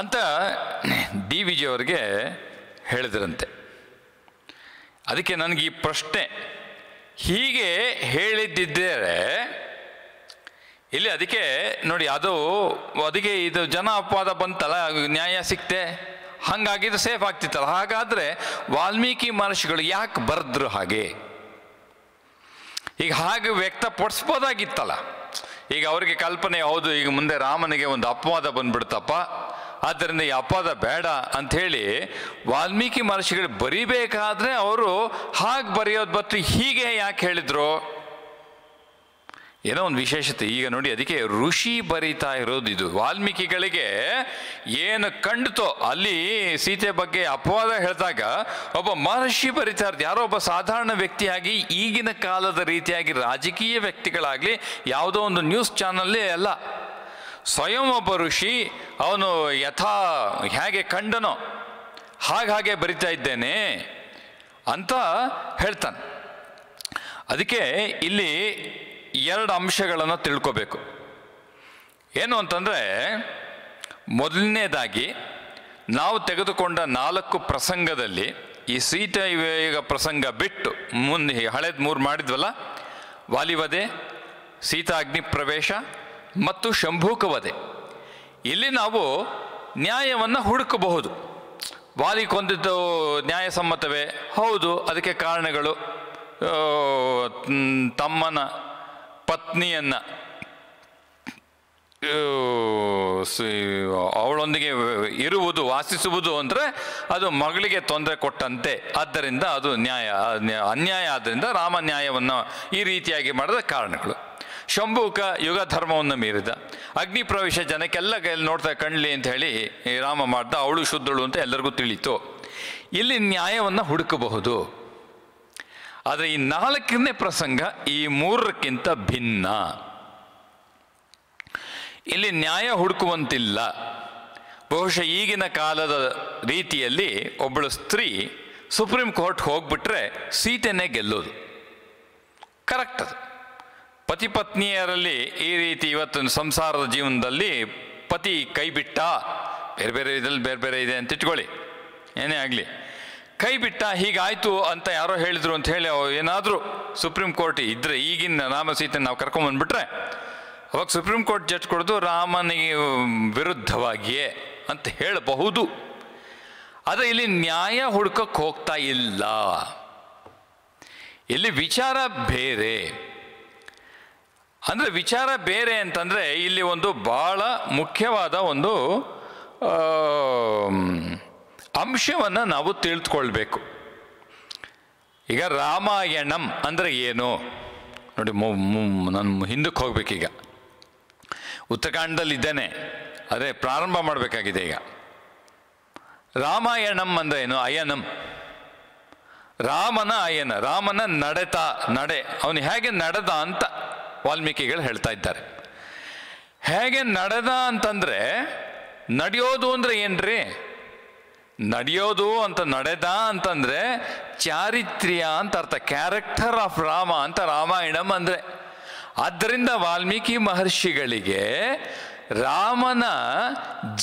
ಅಂತ ಡಿ ವಿ ಜಿ ಅವ್ರಿಗೆ ಹೇಳಿದ್ರಂತೆ. ಅದಕ್ಕೆ ನನಗೆ ಈ ಪ್ರಶ್ನೆ ಹೀಗೆ ಹೇಳಿದ್ದಿದ್ದರೆ ಇಲ್ಲಿ, ಅದಕ್ಕೆ ನೋಡಿ ಅದು ಅದಕ್ಕೆ ಇದು ಜನ ಅಪವಾದ ಬಂತಲ್ಲ, ನ್ಯಾಯ ಸಿಕ್ತೆ, ಹಾಗಾಗಿದ್ದು ಸೇಫ್ ಆಗ್ತಿತ್ತಲ್ಲ. ಹಾಗಾದರೆ ವಾಲ್ಮೀಕಿ ಮಹರ್ಷಿಗಳು ಯಾಕೆ ಬರೆದ್ರು ಹಾಗೆ? ಈಗ ಹಾಗೆ ವ್ಯಕ್ತಪಡಿಸ್ಬೋದಾಗಿತ್ತಲ್ಲ. ಈಗ ಅವರಿಗೆ ಕಲ್ಪನೆ, ಹೌದು ಈಗ ಮುಂದೆ ರಾಮನಿಗೆ ಒಂದು ಅಪವಾದ ಬಂದ್ಬಿಡ್ತಪ್ಪ, ಆದ್ದರಿಂದ ಈ ಅಪವಾದ ಬೇಡ ಅಂಥೇಳಿ ವಾಲ್ಮೀಕಿ ಮಹರ್ಷಿಗಳು ಬರಿಬೇಕಾದ್ರೆ ಅವರು ಹಾಗೆ ಬರೆಯೋದು ಬತ್ತು, ಹೀಗೆ ಯಾಕೆ ಹೇಳಿದ್ರು? ಏನೋ ಒಂದು ವಿಶೇಷತೆ. ಈಗ ನೋಡಿ, ಅದಕ್ಕೆ ಋಷಿ ಬರಿತಾ ಇರೋದು ಇದು. ವಾಲ್ಮೀಕಿಗಳಿಗೆ ಏನು ಕಂಡುತೋ, ಅಲ್ಲಿ ಸೀತೆ ಬಗ್ಗೆ ಅಪವಾದ ಹೇಳಿದಾಗ ಒಬ್ಬ ಮಹರ್ಷಿ ಬರಿತಾ ಇರೋದು, ಯಾರೋ ಒಬ್ಬ ಸಾಧಾರಣ ವ್ಯಕ್ತಿಯಾಗಿ, ಈಗಿನ ಕಾಲದ ರೀತಿಯಾಗಿ ರಾಜಕೀಯ ವ್ಯಕ್ತಿಗಳಾಗಲಿ ಯಾವುದೋ ಒಂದು ನ್ಯೂಸ್ ಚಾನಲ್ಲೇ ಅಲ್ಲ, ಸ್ವಯಂ ಒಬ್ಬ ಋಷಿ ಅವನು ಯಥಾ ಹೇಗೆ ಕಂಡನೋ ಹಾಗೆ ಬರಿತಾ ಇದ್ದೇನೆ ಅಂತ ಹೇಳ್ತಾನೆ. ಅದಕ್ಕೆ ಇಲ್ಲಿ ಎರಡು ಅಂಶಗಳನ್ನು ತಿಳ್ಕೋಬೇಕು. ಏನು ಅಂತಂದರೆ, ಮೊದಲನೇದಾಗಿ ನಾವು ತೆಗೆದುಕೊಂಡ ನಾಲ್ಕು ಪ್ರಸಂಗದಲ್ಲಿ ಈ ಸೀತೆ ಈಗ ಪ್ರಸಂಗ ಬಿಟ್ಟು ಮುಂದೆ ಹಳೇದು ಮೂರು ಮಾಡಿದ್ವಲ್ಲ, ವಾಲಿವಧೆ, ಸೀತಾಗ್ನಿ ಪ್ರವೇಶ ಮತ್ತು ಶಂಭೂಕವಧೆ, ಇಲ್ಲಿ ನಾವು ನ್ಯಾಯವನ್ನು ಹುಡುಕಬಹುದು. ವಾಲಿ ಕೊಂದಿದ್ದು ನ್ಯಾಯಸಮ್ಮತವೇ? ಹೌದು, ಅದಕ್ಕೆ ಕಾರಣಗಳು ತಮ್ಮನ ಪತ್ನಿಯನ್ನು ಅವಳೊಂದಿಗೆ ಇರುವುದು, ವಾಸಿಸುವುದು ಅಂದರೆ ಅದು ಮಗಳಿಗೆ ತೊಂದರೆ ಕೊಟ್ಟಂತೆ, ಆದ್ದರಿಂದ ಅದು ನ್ಯಾಯ ಅನ್ಯಾಯ, ಆದ್ದರಿಂದ ರಾಮ ನ್ಯಾಯವನ್ನು ಈ ರೀತಿಯಾಗಿ ಮಾಡಿದ ಕಾರಣಗಳು. ಶಂಭೂಕ ಯುಗ ಧರ್ಮವನ್ನು ಮೀರಿದ, ಅಗ್ನಿ ಪ್ರವೇಶ ಜನಕ್ಕೆಲ್ಲ ನೋಡ್ತಾ ಕಣ್ಲಿ ಅಂತ ಹೇಳಿ ರಾಮ ಮಾಡ್ತಾ, ಅವಳು ಶುದ್ಧಳು ಅಂತ ಎಲ್ಲರಿಗೂ ತಿಳಿಯಿತು. ಇಲ್ಲಿ ನ್ಯಾಯವನ್ನು ಹುಡುಕಬಹುದು. ಆದರೆ ಈ ನಾಲ್ಕನೇ ಪ್ರಸಂಗ ಈ ಮೂರಕ್ಕಿಂತ ಭಿನ್ನ. ಇಲ್ಲಿ ನ್ಯಾಯ ಹುಡುಕುವಂತಿಲ್ಲ. ಬಹುಶಃ ಈಗಿನ ಕಾಲದ ರೀತಿಯಲ್ಲಿ ಒಬ್ಬಳು ಸ್ತ್ರೀ ಸುಪ್ರೀಂ ಕೋರ್ಟ್ ಹೋಗ್ಬಿಟ್ರೆ ಸೀತೆನೇ ಗೆಲ್ಲೋದು ಕರೆಕ್ಟ್. ಅದು ಪತಿ ಪತ್ನಿಯರಲ್ಲಿ ಈ ರೀತಿ ಇವತ್ತು ಸಂಸಾರದ ಜೀವನದಲ್ಲಿ ಪತಿ ಕೈ ಬಿಟ್ಟ, ಬೇರೆ ಬೇರೆ ಇದರಲ್ಲಿ ಬೇರೆ ಬೇರೆ ಇದೆ ಅಂತ ಇಟ್ಕೊಳ್ಳಿ, ಏನೇ ಆಗಲಿ, ಕೈ ಬಿಟ್ಟ ಹೀಗಾಯಿತು ಅಂತ ಯಾರೋ ಹೇಳಿದರು ಅಂತ ಹೇಳಿ ಏನಾದರೂ ಸುಪ್ರೀಂ ಕೋರ್ಟ್ ಇದ್ದರೆ, ಈಗಿನ ರಾಮ ಸೀತೆ ನಾವು ಕರ್ಕೊಂಬಂದ್ಬಿಟ್ರೆ ಅವಾಗ ಸುಪ್ರೀಂ ಕೋರ್ಟ್ ಜಡ್ಜ್ ಕೊಡೋದು ರಾಮನಿಗೆ ವಿರುದ್ಧವಾಗಿಯೇ ಅಂತ ಹೇಳಬಹುದು. ಆದರೆ ಇಲ್ಲಿ ನ್ಯಾಯ ಹುಡ್ಕಕ್ಕೆ ಹೋಗ್ತಾ ಇಲ್ಲ, ಇಲ್ಲಿ ವಿಚಾರ ಬೇರೆ. ಅಂದರೆ ವಿಚಾರ ಬೇರೆ ಅಂತಂದರೆ ಇಲ್ಲಿ ಒಂದು ಭಾಳ ಮುಖ್ಯವಾದ ಒಂದು ಅಂಶವನ್ನು ನಾವು ತಿಳಿದುಕೊಳ್ಬೇಕು. ಈಗ ರಾಮಾಯಣಂ ಅಂದರೆ ಏನು ನೋಡಿ, ನಾನು ಹಿಂದಕ್ಕೆ ಹೋಗ್ಬೇಕೀಗ, ಉತ್ತರಕಾಂಡದಲ್ಲಿದ್ದೇನೆ, ಅದೇ ಪ್ರಾರಂಭ ಮಾಡಬೇಕಾಗಿದೆ. ಈಗ ರಾಮಾಯಣಂ ಅಂದರೆ ಏನು? ಅಯನಂ, ರಾಮನ ಅಯನ, ರಾಮನ ನಡೆತ, ನಡೆ, ಅವನು ಹೇಗೆ ನಡೆದ ಅಂತ ವಾಲ್ಮೀಕಿಗಳು ಹೇಳ್ತಾ ಇದ್ದಾರೆ. ಹೇಗೆ ನಡೆದ ಅಂತಂದರೆ, ನಡೆಯೋದು ಅಂದರೆ ಏನ್ರಿ? ನಡೆಯೋದು ಅಂತ ನಡೆದ ಅಂತಂದರೆ ಚಾರಿತ್ರ್ಯ ಅಂತ ಅರ್ಥ, ಕ್ಯಾರೆಕ್ಟರ್ ಆಫ್ ರಾಮ ಅಂತ ರಾಮಾಯಣಂ ಅಂದರೆ. ಆದ್ದರಿಂದ ವಾಲ್ಮೀಕಿ ಮಹರ್ಷಿಗಳಿಗೆ ರಾಮನ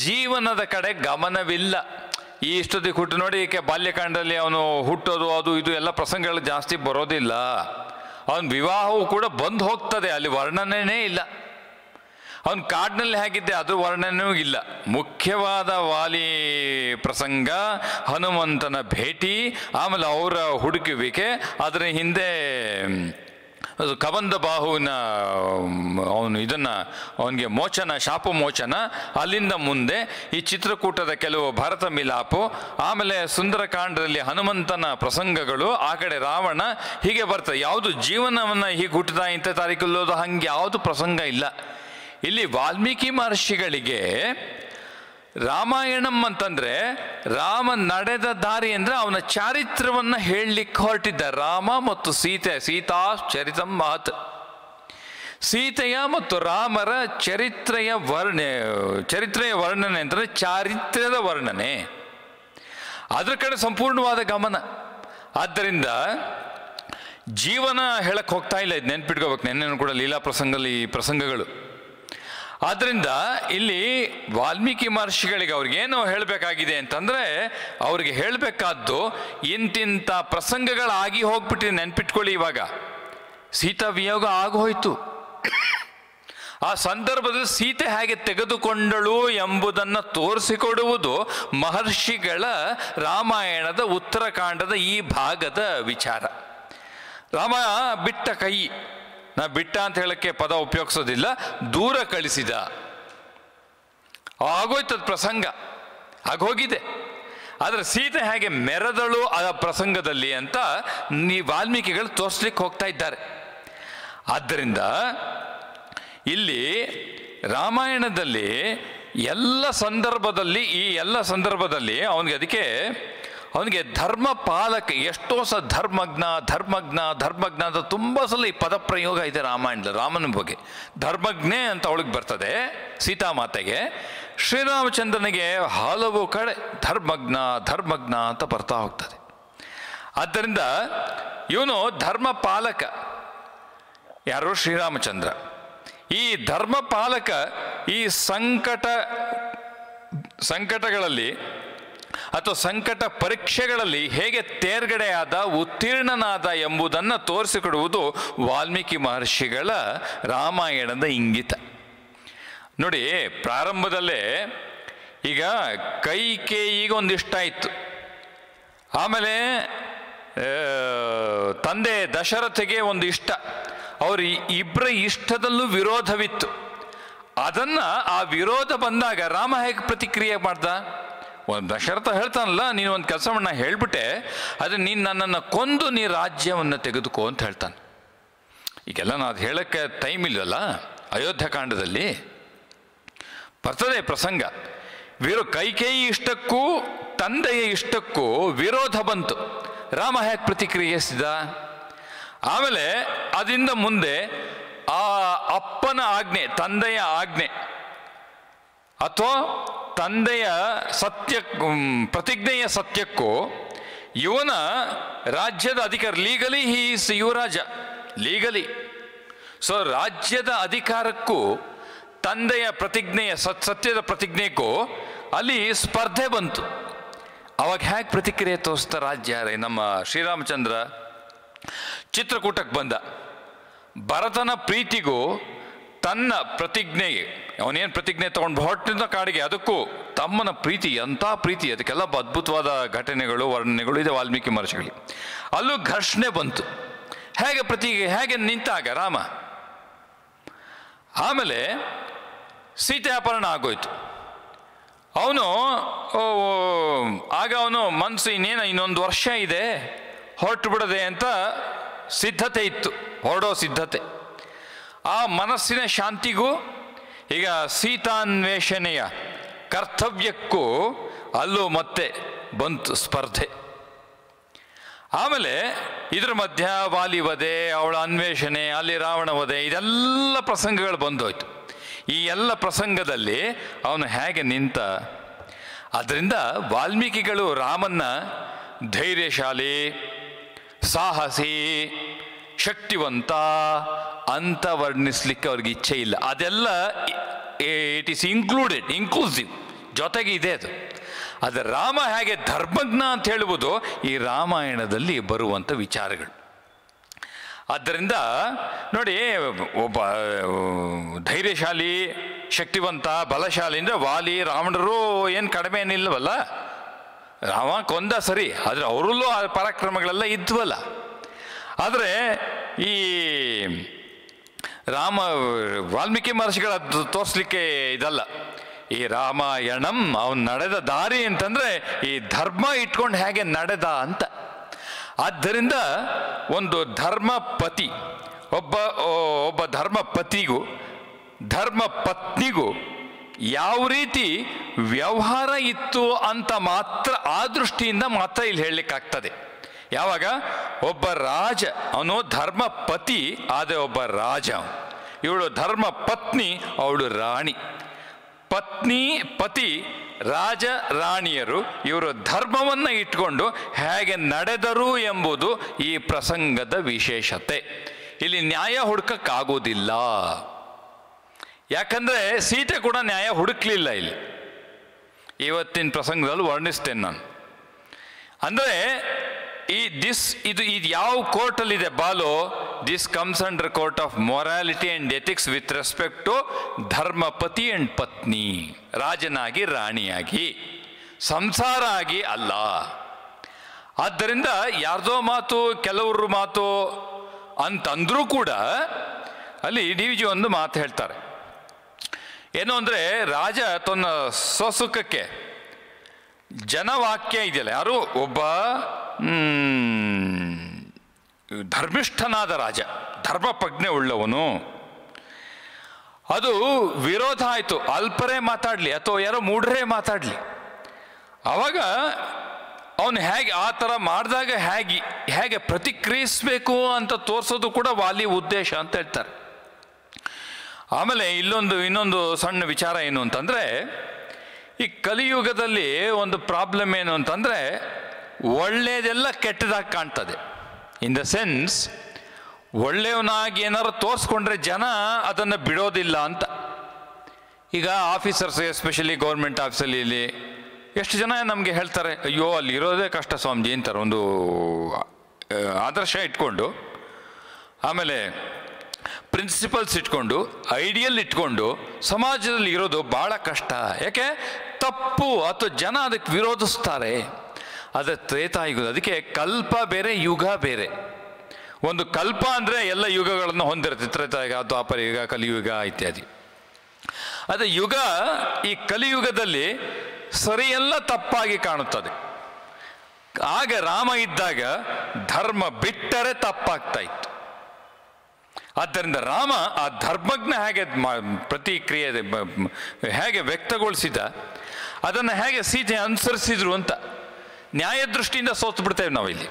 ಜೀವನದ ಕಡೆ ಗಮನವಿಲ್ಲ. ಈ ಇಷ್ಟೊತ್ತಿಗೆ ಹುಟ್ಟು ನೋಡಿ, ಏಕೆ ಬಾಲ್ಯಕಾಂಡದಲ್ಲಿ ಅವನು ಹುಟ್ಟೋದು ಅದು ಇದು ಎಲ್ಲ ಪ್ರಸಂಗಗಳು ಜಾಸ್ತಿ ಬರೋದಿಲ್ಲ. ಅವನ ವಿವಾಹವು ಕೂಡ ಬಂದು ಹೋಗ್ತದೆ, ಅಲ್ಲಿ ವರ್ಣನೆಯೇ ಇಲ್ಲ. ಅವನ ಕಾಡಿನಲ್ಲಿ ಹೇಗಿದ್ದೆ ಅದು ವರ್ಣನೆಯೂ ಇಲ್ಲ. ಮುಖ್ಯವಾದ ವಾಲಿ ಪ್ರಸಂಗ, ಹನುಮಂತನ ಭೇಟಿ, ಆಮೇಲೆ ಅವರ ಹುಡುಕುವಿಕೆ, ಅದರ ಹಿಂದೆ ಕಬಂಧ ಬಾಹುವಿನ ಅವನು ಇದನ್ನು ಅವನಿಗೆ ಮೋಚನ ಶಾಪ ಮೋಚನ, ಅಲ್ಲಿಂದ ಮುಂದೆ ಈ ಚಿತ್ರಕೂಟದ ಕೆಲವು ಭಾರತ ಮಿಲಾಪು, ಆಮೇಲೆ ಸುಂದರಕಾಂಡದಲ್ಲಿ ಹನುಮಂತನ ಪ್ರಸಂಗಗಳು, ಆ ಕಡೆ ರಾವಣ, ಹೀಗೆ ಬರ್ತದೆ. ಯಾವುದು ಜೀವನವನ್ನು ಹೀಗೆ ಹುಟ್ಟಿದ ಇಂಥ ತಾರೀಕಲ್ಲೋದು ಹಂಗೆ ಯಾವುದು ಪ್ರಸಂಗ ಇಲ್ಲ. ಇಲ್ಲಿ ವಾಲ್ಮೀಕಿ ಮಹರ್ಷಿಗಳಿಗೆ ರಾಮಾಯಣಂ ಅಂತಂದರೆ ರಾಮ ನಡೆದ ದಾರಿ ಅಂದರೆ ಅವನ ಚಾರಿತ್ರವನ್ನು ಹೇಳಲಿಕ್ಕೆ ಹೊರಟಿದ್ದ. ರಾಮ ಮತ್ತು ಸೀತೆ, ಸೀತಾ ಚರಿತಂ ಮಹತ್, ಸೀತೆಯ ಮತ್ತು ರಾಮರ ಚರಿತ್ರೆಯ ವರ್ಣನೆ. ಚರಿತ್ರೆಯ ವರ್ಣನೆ ಅಂದರೆ ಚಾರಿತ್ರ್ಯದ ವರ್ಣನೆ, ಅದರ ಕಡೆ ಸಂಪೂರ್ಣವಾದ ಗಮನ. ಆದ್ದರಿಂದ ಜೀವನ ಹೇಳಕ್ಕೆ ಹೋಗ್ತಾ ಇಲ್ಲ, ಇದು ನೆನ್ಪಿಟ್ಕೋಬೇಕು. ನೆನ್ನೆನೂ ಕೂಡ ಲೀಲಾ ಪ್ರಸಂಗದಲ್ಲಿ ಈ ಪ್ರಸಂಗಗಳು. ಆದ್ದರಿಂದ ಇಲ್ಲಿ ವಾಲ್ಮೀಕಿ ಮಹರ್ಷಿಗಳಿಗೆ ಅವ್ರಿಗೇನು ಹೇಳಬೇಕಾಗಿದೆ ಅಂತಂದರೆ, ಅವ್ರಿಗೆ ಹೇಳಬೇಕಾದ್ದು ಇಂತಿಂಥ ಪ್ರಸಂಗಗಳಾಗಿ ಹೋಗ್ಬಿಟ್ಟಿದೆ. ನೆನ್ಪಿಟ್ಕೊಳ್ಳಿ, ಇವಾಗ ಸೀತಾ ವಿಯೋಗ ಆಗೋಯ್ತು. ಆ ಸಂದರ್ಭದಲ್ಲಿ ಸೀತೆ ಹೇಗೆ ತೆಗೆದುಕೊಂಡಳು ಎಂಬುದನ್ನು ತೋರಿಸಿಕೊಡುವುದು ಮಹರ್ಷಿಗಳ ರಾಮಾಯಣದ ಉತ್ತರಕಾಂಡದ ಈ ಭಾಗದ ವಿಚಾರ. ರಾಮ ಬಿಟ್ಟ ಕೈ, ನಾ ಬಿಟ್ಟ ಅಂತ ಹೇಳಕ್ಕೆ ಪದ ಉಪಯೋಗಿಸೋದಿಲ್ಲ, ದೂರ ಕಳಿಸಿದ, ಆಗೋಯ್ತದ ಪ್ರಸಂಗ ಆಗೋಗಿದೆ. ಆದರೆ ಸೀತೆ ಹೇಗೆ ಮೆರೆದಳು ಆ ಪ್ರಸಂಗದಲ್ಲಿ ಅಂತ ನೀ ವಾಲ್ಮೀಕಿಗಳು ತೋರಿಸ್ಲಿಕ್ಕೆ ಹೋಗ್ತಾ ಇದ್ದಾರೆ. ಆದ್ದರಿಂದ ಇಲ್ಲಿ ರಾಮಾಯಣದಲ್ಲಿ ಎಲ್ಲ ಸಂದರ್ಭದಲ್ಲಿ ಈ ಎಲ್ಲ ಸಂದರ್ಭದಲ್ಲಿ ಅವನಿಗೆ ಅದಕ್ಕೆ ಅವನಿಗೆ ಧರ್ಮ ಪಾಲಕ. ಎಷ್ಟೋ ಸಹ ಧರ್ಮಜ್ಞ ಧರ್ಮಜ್ಞ ಧರ್ಮಜ್ಞ ಅಂತ ತುಂಬ ಸಲ ಈ ಪದ ಪ್ರಯೋಗ ಇದೆ ರಾಮಾಯಣದಲ್ಲಿ. ರಾಮನ ಬಗ್ಗೆ ಧರ್ಮಜ್ಞೆ ಅಂತ ಅವಳಿಗೆ ಬರ್ತದೆ ಸೀತಾಮಾತೆಗೆ. ಶ್ರೀರಾಮಚಂದ್ರನಿಗೆ ಹಲವು ಕಡೆ ಧರ್ಮಜ್ಞ ಧರ್ಮಜ್ಞ ಅಂತ ಬರ್ತಾ ಹೋಗ್ತದೆ. ಆದ್ದರಿಂದ ಇವನು ಧರ್ಮ ಪಾಲಕ ಯಾರು? ಶ್ರೀರಾಮಚಂದ್ರ. ಈ ಧರ್ಮ ಪಾಲಕ ಈ ಸಂಕಟ ಸಂಕಟಗಳಲ್ಲಿ ಅಥವಾ ಸಂಕಟ ಪರೀಕ್ಷೆಗಳಲ್ಲಿ ಹೇಗೆ ತೇರ್ಗಡೆಯಾದ ಉತ್ತೀರ್ಣನಾದ ಎಂಬುದನ್ನು ತೋರಿಸಿಕೊಡುವುದು ವಾಲ್ಮೀಕಿ ಮಹರ್ಷಿಗಳ ರಾಮಾಯಣದ ಇಂಗಿತ. ನೋಡಿ, ಪ್ರಾರಂಭದಲ್ಲೇ ಈಗ ಕೈಕೇಯಿಗೆ ಒಂದಿಷ್ಟ ಆಯಿತು, ಆಮೇಲೆ ತಂದೆ ದಶರಥಗೆ ಒಂದು ಇಷ್ಟ, ಅವರು ಇಬ್ಬರ ಇಷ್ಟದಲ್ಲೂ ವಿರೋಧವಿತ್ತು. ಅದನ್ನು ಆ ವಿರೋಧ ಬಂದಾಗ ರಾಮ ಹೇಗೆ ಪ್ರತಿಕ್ರಿಯೆ ಮಾಡ್ದ? ಒಂದು ದಶರಥ ಹೇಳ್ತಾನಲ್ಲ, ನೀನು ಒಂದು ಕೆಲಸವನ್ನು ಹೇಳ್ಬಿಟ್ಟೆ, ಆದರೆ ನೀನು ನನ್ನನ್ನು ಕೊಂದು ನೀ ರಾಜ್ಯವನ್ನು ತೆಗೆದುಕೋ ಅಂತ ಹೇಳ್ತಾನೆ. ಈಗೆಲ್ಲ ನಾ ಅದು ಹೇಳೋಕ್ಕೆ ಟೈಮ್ ಇಲ್ವಲ್ಲ. ಅಯೋಧ್ಯಕಾಂಡದಲ್ಲಿ ಬರ್ತದೆ ಪ್ರಸಂಗ. ವಿರೋ ಕೈಕೇಯಿ ಇಷ್ಟಕ್ಕೂ ತಂದೆಯ ಇಷ್ಟಕ್ಕೂ ವಿರೋಧ ಬಂತು. ರಾಮ ಹೇಗೆ ಪ್ರತಿಕ್ರಿಯಿಸಿದ? ಆಮೇಲೆ ಅದರಿಂದ ಮುಂದೆ ಆ ಅಪ್ಪನ ಆಜ್ಞೆ, ತಂದೆಯ ಆಜ್ಞೆ ಅಥವಾ ತಂದೆಯ ಸತ್ಯ ಪ್ರತಿಜ್ಞೆಯ ಸತ್ಯಕ್ಕೂ ಇವನ ರಾಜ್ಯದ ಅಧಿಕಾರ, ಲೀಗಲಿ ಹಿ ಈಸ್ ಯುವರಾಜ ಲೀಗಲಿ, ಸೊ ರಾಜ್ಯದ ಅಧಿಕಾರಕ್ಕೂ ತಂದೆಯ ಪ್ರತಿಜ್ಞೆಯ ಸತ್ ಸತ್ಯದ ಪ್ರತಿಜ್ಞೆಗೂ ಅಲ್ಲಿ ಸ್ಪರ್ಧೆ ಬಂತು. ಅವಾಗ ಹೇಗೆ ಪ್ರತಿಕ್ರಿಯೆ ತೋರಿಸ್ತಾ ರಾಜ್ಯ ರೇ ನಮ್ಮ ಶ್ರೀರಾಮಚಂದ್ರ? ಚಿತ್ರಕೂಟಕ್ಕೆ ಬಂದ, ಭರತನ ಪ್ರೀತಿಗೂ ತನ್ನ ಪ್ರತಿಜ್ಞೆಗೆ, ಅವನೇನು ಪ್ರತಿಜ್ಞೆ ತೊಗೊಂಡು ಹೊಟ್ಟಿನ ಕಾಡಿಗೆ, ಅದಕ್ಕೂ ತಮ್ಮನ ಪ್ರೀತಿ, ಎಂಥ ಪ್ರೀತಿ, ಅದಕ್ಕೆಲ್ಲ ಅದ್ಭುತವಾದ ಘಟನೆಗಳು ವರ್ಣನೆಗಳು ಇದೆ ವಾಲ್ಮೀಕಿ ಮಹರ್ಷಿಗಳಿಗೆ. ಅಲ್ಲೂ ಘರ್ಷಣೆ ಬಂತು. ಹೇಗೆ ಪ್ರತಿ ಹೇಗೆ ನಿಂತಾಗ ರಾಮ? ಆಮೇಲೆ ಸೀತೆ ಅಪಹರಣ ಆಗೋಯ್ತು. ಅವನು ಆಗ ಅವನು ಮನಸ್ಸು ಇನ್ನೇನು ಇನ್ನೊಂದು ವರ್ಷ ಇದೆ ಹೊರಟು ಬಿಡದೆ ಅಂತ ಸಿದ್ಧತೆ ಇತ್ತು, ಹೊರಡೋ ಸಿದ್ಧತೆ. ಆ ಮನಸ್ಸಿನ ಶಾಂತಿಗೂ ಈಗ ಸೀತಾನ್ವೇಷಣೆಯ ಕರ್ತವ್ಯಕ್ಕೂ ಅಲ್ಲೂ ಮತ್ತೆ ಬಂತು ಸ್ಪರ್ಧೆ. ಆಮೇಲೆ ಇದರ ಮಧ್ಯ ವಾಲಿ ವಧೆ, ಅವಳ ಅನ್ವೇಷಣೆ, ಅಲ್ಲಿ ರಾವಣ ವಧೆ, ಇದೆಲ್ಲ ಪ್ರಸಂಗಗಳು ಬಂದೋಯ್ತು. ಈ ಎಲ್ಲ ಪ್ರಸಂಗದಲ್ಲಿ ಅವನು ಹೇಗೆ ನಿಂತ? ಅದರಿಂದ ವಾಲ್ಮೀಕಿಗಳು ರಾಮನ್ನ ಧೈರ್ಯಶಾಲಿ, ಸಾಹಸಿ, ಶಕ್ತಿವಂತ ಅಂತ ವರ್ಣಿಸ್ಲಿಕ್ಕೆ ಅವ್ರಿಗೆ ಇಚ್ಛೆ ಇಲ್ಲ. ಅದೆಲ್ಲ ಇಟ್ ಈಸ್ ಇನ್ಕ್ಲೂಡೆಡ್, ಇನ್ಕ್ಲೂಸಿವ್, ಜೊತೆಗೆ ಇದೆ ಅದು. ಆದರೆ ರಾಮ ಹೇಗೆ ಧರ್ಮಜ್ಞ ಅಂತ ಹೇಳುವುದು ಈ ರಾಮಾಯಣದಲ್ಲಿ ಬರುವಂಥ ವಿಚಾರಗಳು. ಆದ್ದರಿಂದ ನೋಡಿ, ಒಬ್ಬ ಧೈರ್ಯಶಾಲಿ, ಶಕ್ತಿವಂತ, ಬಲಶಾಲಿ ಅಂದರೆ ವಾಲಿ ರಾವಣರು ಏನು ಕಡಿಮೆ ಏನಿಲ್ಲವಲ್ಲ. ರಾಮ ಕೊಂದ ಸರಿ, ಆದರೆ ಅವರಲ್ಲೂ ಆ ಪರಾಕ್ರಮಗಳೆಲ್ಲ ಇದ್ವಲ್ಲ. ಆದರೆ ಈ ರಾಮ ವಾಲ್ಮೀಕಿ ಮಹರ್ಷಿಗಳ ತೋರಿಸಲಿಕ್ಕೆ ಇದಲ್ಲ. ಈ ರಾಮಾಯಣಂ ಅವನು ನಡೆದ ದಾರಿ ಅಂತಂದರೆ ಈ ಧರ್ಮ ಇಟ್ಕೊಂಡು ಹೇಗೆ ನಡೆದ ಅಂತ. ಆದ್ದರಿಂದ ಒಂದು ಧರ್ಮಪತಿ, ಒಬ್ಬ ಒಬ್ಬ ಧರ್ಮಪತಿಗೂ ಧರ್ಮ ಪತ್ನಿಗೂ ಯಾವ ರೀತಿ ವ್ಯವಹಾರ ಇತ್ತು ಅಂತ ಮಾತ್ರ, ಆ ದೃಷ್ಟಿಯಿಂದ ಮಾತ್ರ ಇಲ್ಲಿ ಹೇಳಲಿಕ್ಕಾಗ್ತದೆ. ಯಾವಾಗ ಒಬ್ಬ ರಾಜ, ಅವನು ಧರ್ಮ ಪತಿ ಆದರೆ ಒಬ್ಬ ರಾಜ, ಇವಳು ಧರ್ಮ ಪತ್ನಿ, ಅವಳು ರಾಣಿ. ಪತ್ನಿ ಪತಿ ರಾಜ ರಾಣಿಯರು ಇವರು ಧರ್ಮವನ್ನು ಇಟ್ಕೊಂಡು ಹೇಗೆ ನಡೆದರು ಎಂಬುದು ಈ ಪ್ರಸಂಗದ ವಿಶೇಷತೆ. ಇಲ್ಲಿ ನ್ಯಾಯ ಹುಡುಕಕ್ಕಾಗೋದಿಲ್ಲ, ಯಾಕಂದರೆ ಸೀತೆ ಕೂಡ ನ್ಯಾಯ ಹುಡುಕಲಿಲ್ಲ. ಇಲ್ಲಿ ಇವತ್ತಿನ ಪ್ರಸಂಗದಲ್ಲಿ ವರ್ಣಿಸ್ತೇನೆ ನಾನು. ಅಂದರೆ ಈ ದಿಸ್ ಇದು ಇದು ಯಾವ ಕೋರ್ಟಲ್ಲಿದೆ Balu, this comes under court of morality and ethics with respect to ಧರ್ಮಪತಿ ಆ್ಯಂಡ್ ಪತ್ನಿ, ರಾಜನಾಗಿ ರಾಣಿಯಾಗಿ, ಸಂಸಾರ ಆಗಿ ಅಲ್ಲ. ಆದ್ದರಿಂದ ಯಾರ್ದೋ ಮಾತು ಕೆಲವ್ರ ಮಾತು ಅಂತಂದರೂ ಕೂಡ ಅಲ್ಲಿ ಡಿ ವಿ ಜಿ ಒಂದು ಮಾತು ಹೇಳ್ತಾರೆ. ಏನು ಅಂದರೆ, ರಾಜ ತನ್ನ ಸ್ವಸುಖಕ್ಕೆ ಜನವಾಕ್ಯ ಇದೆಯಲ್ಲ, ಯಾರು ಒಬ್ಬ ಧರ್ಮಿಷ್ಠನಾದ ರಾಜ, ಧರ್ಮಪ್ರಜ್ಞೆ ಉಳ್ಳವನು, ಅದು ವಿರೋಧ ಆಯಿತು. ಅಲ್ಪರೇ ಮಾತಾಡಲಿ ಅಥವಾ ಯಾರೋ ಮೂಢರೇ ಮಾತಾಡಲಿ, ಆವಾಗ ಅವನು ಹೇಗೆ ಆ ಥರ ಮಾಡಿದಾಗ ಹೇಗೆ ಹೇಗೆ ಪ್ರತಿಕ್ರಿಯಿಸಬೇಕು ಅಂತ ತೋರಿಸೋದು ಕೂಡ ವಾಲಿ ಉದ್ದೇಶ ಅಂತ ಹೇಳ್ತಾರೆ. ಆಮೇಲೆ ಇಲ್ಲೊಂದು ಇನ್ನೊಂದು ಸಣ್ಣ ವಿಚಾರ ಏನು ಅಂತಂದರೆ, ಈ ಕಲಿಯುಗದಲ್ಲಿ ಒಂದು ಪ್ರಾಬ್ಲಮ್ ಏನು ಅಂತಂದರೆ, ಒಳ್ಳೆಯದೆಲ್ಲ ಕೆಟ್ಟದಾಗಿ ಕಾಣ್ತದೆ. ಇನ್ ದ ಸೆನ್ಸ್, ಒಳ್ಳೆಯವನಾಗಿ ಏನಾದ್ರು ತೋರಿಸ್ಕೊಂಡ್ರೆ ಜನ ಅದನ್ನು ಬಿಡೋದಿಲ್ಲ ಅಂತ. ಈಗ ಆಫೀಸರ್ಸ್, ಎಸ್ಪೆಷಲಿ ಗೌರ್ಮೆಂಟ್ ಆಫೀಸಲ್ಲಿ ಇಲ್ಲಿ ಎಷ್ಟು ಜನ ನಮಗೆ ಹೇಳ್ತಾರೆ, ಅಯ್ಯೋ ಅಲ್ಲಿ ಇರೋದೇ ಕಷ್ಟ ಸ್ವಾಮೀಜಿ ಅಂತಾರೆ, ಒಂದು ಆದರ್ಶ ಇಟ್ಕೊಂಡು, ಆಮೇಲೆ ಪ್ರಿನ್ಸಿಪಲ್ಸ್ ಇಟ್ಕೊಂಡು, ಐಡಿಯಲ್ ಇಟ್ಕೊಂಡು ಸಮಾಜದಲ್ಲಿ ಇರೋದು ಭಾಳ ಕಷ್ಟ, ಯಾಕೆ ತಪ್ಪು ಅಥವಾ ಜನ ಅದಕ್ಕೆ ವಿರೋಧಿಸ್ತಾರೆ. ಆದರೆ ತ್ರೇತಾಯುಗ, ಅದಕ್ಕೆ ಕಲ್ಪ ಬೇರೆ ಯುಗ ಬೇರೆ. ಒಂದು ಕಲ್ಪ ಅಂದರೆ ಎಲ್ಲ ಯುಗಗಳನ್ನು ಹೊಂದಿರುತ್ತೆ, ತ್ರೇತಾಯುಗ, ದ್ವಾಪರಯುಗ, ಕಲಿಯುಗ ಇತ್ಯಾದಿ. ಅದೇ ಯುಗ, ಈ ಕಲಿಯುಗದಲ್ಲಿ ಸರಿಯೆಲ್ಲ ತಪ್ಪಾಗಿ ಕಾಣುತ್ತದೆ. ಆಗ ರಾಮ ಇದ್ದಾಗ ಧರ್ಮ ಬಿಟ್ಟರೆ ತಪ್ಪಾಗ್ತಾ ಇತ್ತು. ಆದ್ದರಿಂದ ರಾಮ ಆ ಧರ್ಮಜ್ಞ ಹೇಗೆ ಪ್ರತಿಕ್ರಿಯೆ ಹೇಗೆ ವ್ಯಕ್ತಗೊಳಿಸಿದ, ಅದನ್ನು ಹೇಗೆ ಸೀತೆ ಅನುಸರಿಸಿದ್ರು ಅಂತ ನ್ಯಾಯದೃಷ್ಟಿಯಿಂದ ಸೋತು ಬಿಡ್ತೇವೆ ನಾವು ಇಲ್ಲಿ.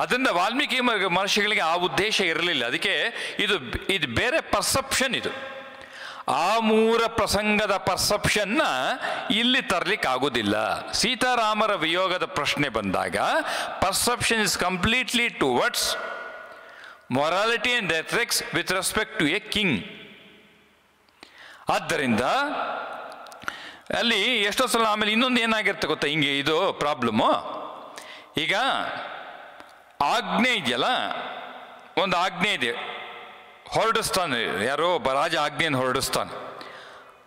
ಅದರಿಂದ ವಾಲ್ಮೀಕಿ ಮಹರ್ಷಿಗಳಿಗೆ ಆ ಉದ್ದೇಶ ಇರಲಿಲ್ಲ. ಅದಕ್ಕೆ ಇದು ಇದು ಬೇರೆ ಪರ್ಸೆಪ್ಷನ್. ಇದು ಆ ಮೂರ ಪ್ರಸಂಗದ ಪರ್ಸೆಪ್ಷನ್ನ ಇಲ್ಲಿ ತರಲಿಕ್ಕಾಗೋದಿಲ್ಲ. ಸೀತಾರಾಮರ ವಿಯೋಗದ ಪ್ರಶ್ನೆ ಬಂದಾಗ perception is completely towards morality and ethics with respect to a king. ಆದ್ದರಿಂದ ಅಲ್ಲಿ ಎಷ್ಟೋ ಸಲ ಆಮೇಲೆ ಇನ್ನೊಂದು ಏನಾಗಿರುತ್ತೆ ಗೊತ್ತಾ, ಹಿಂಗೆ ಇದು ಪ್ರಾಬ್ಲಮ್ಮು. ಈಗ ಆಜ್ಞೆ ಇದೆಯಲ್ಲ, ಒಂದು ಆಜ್ಞೆ ಇದೆ, ಹೊರಡಿಸ್ತಾನೆ ಯಾರೋ ಒಬ್ಬ ರಾಜ ಆಜ್ಞೆಯನ್ನು ಹೊರಡಿಸ್ತಾನೆ.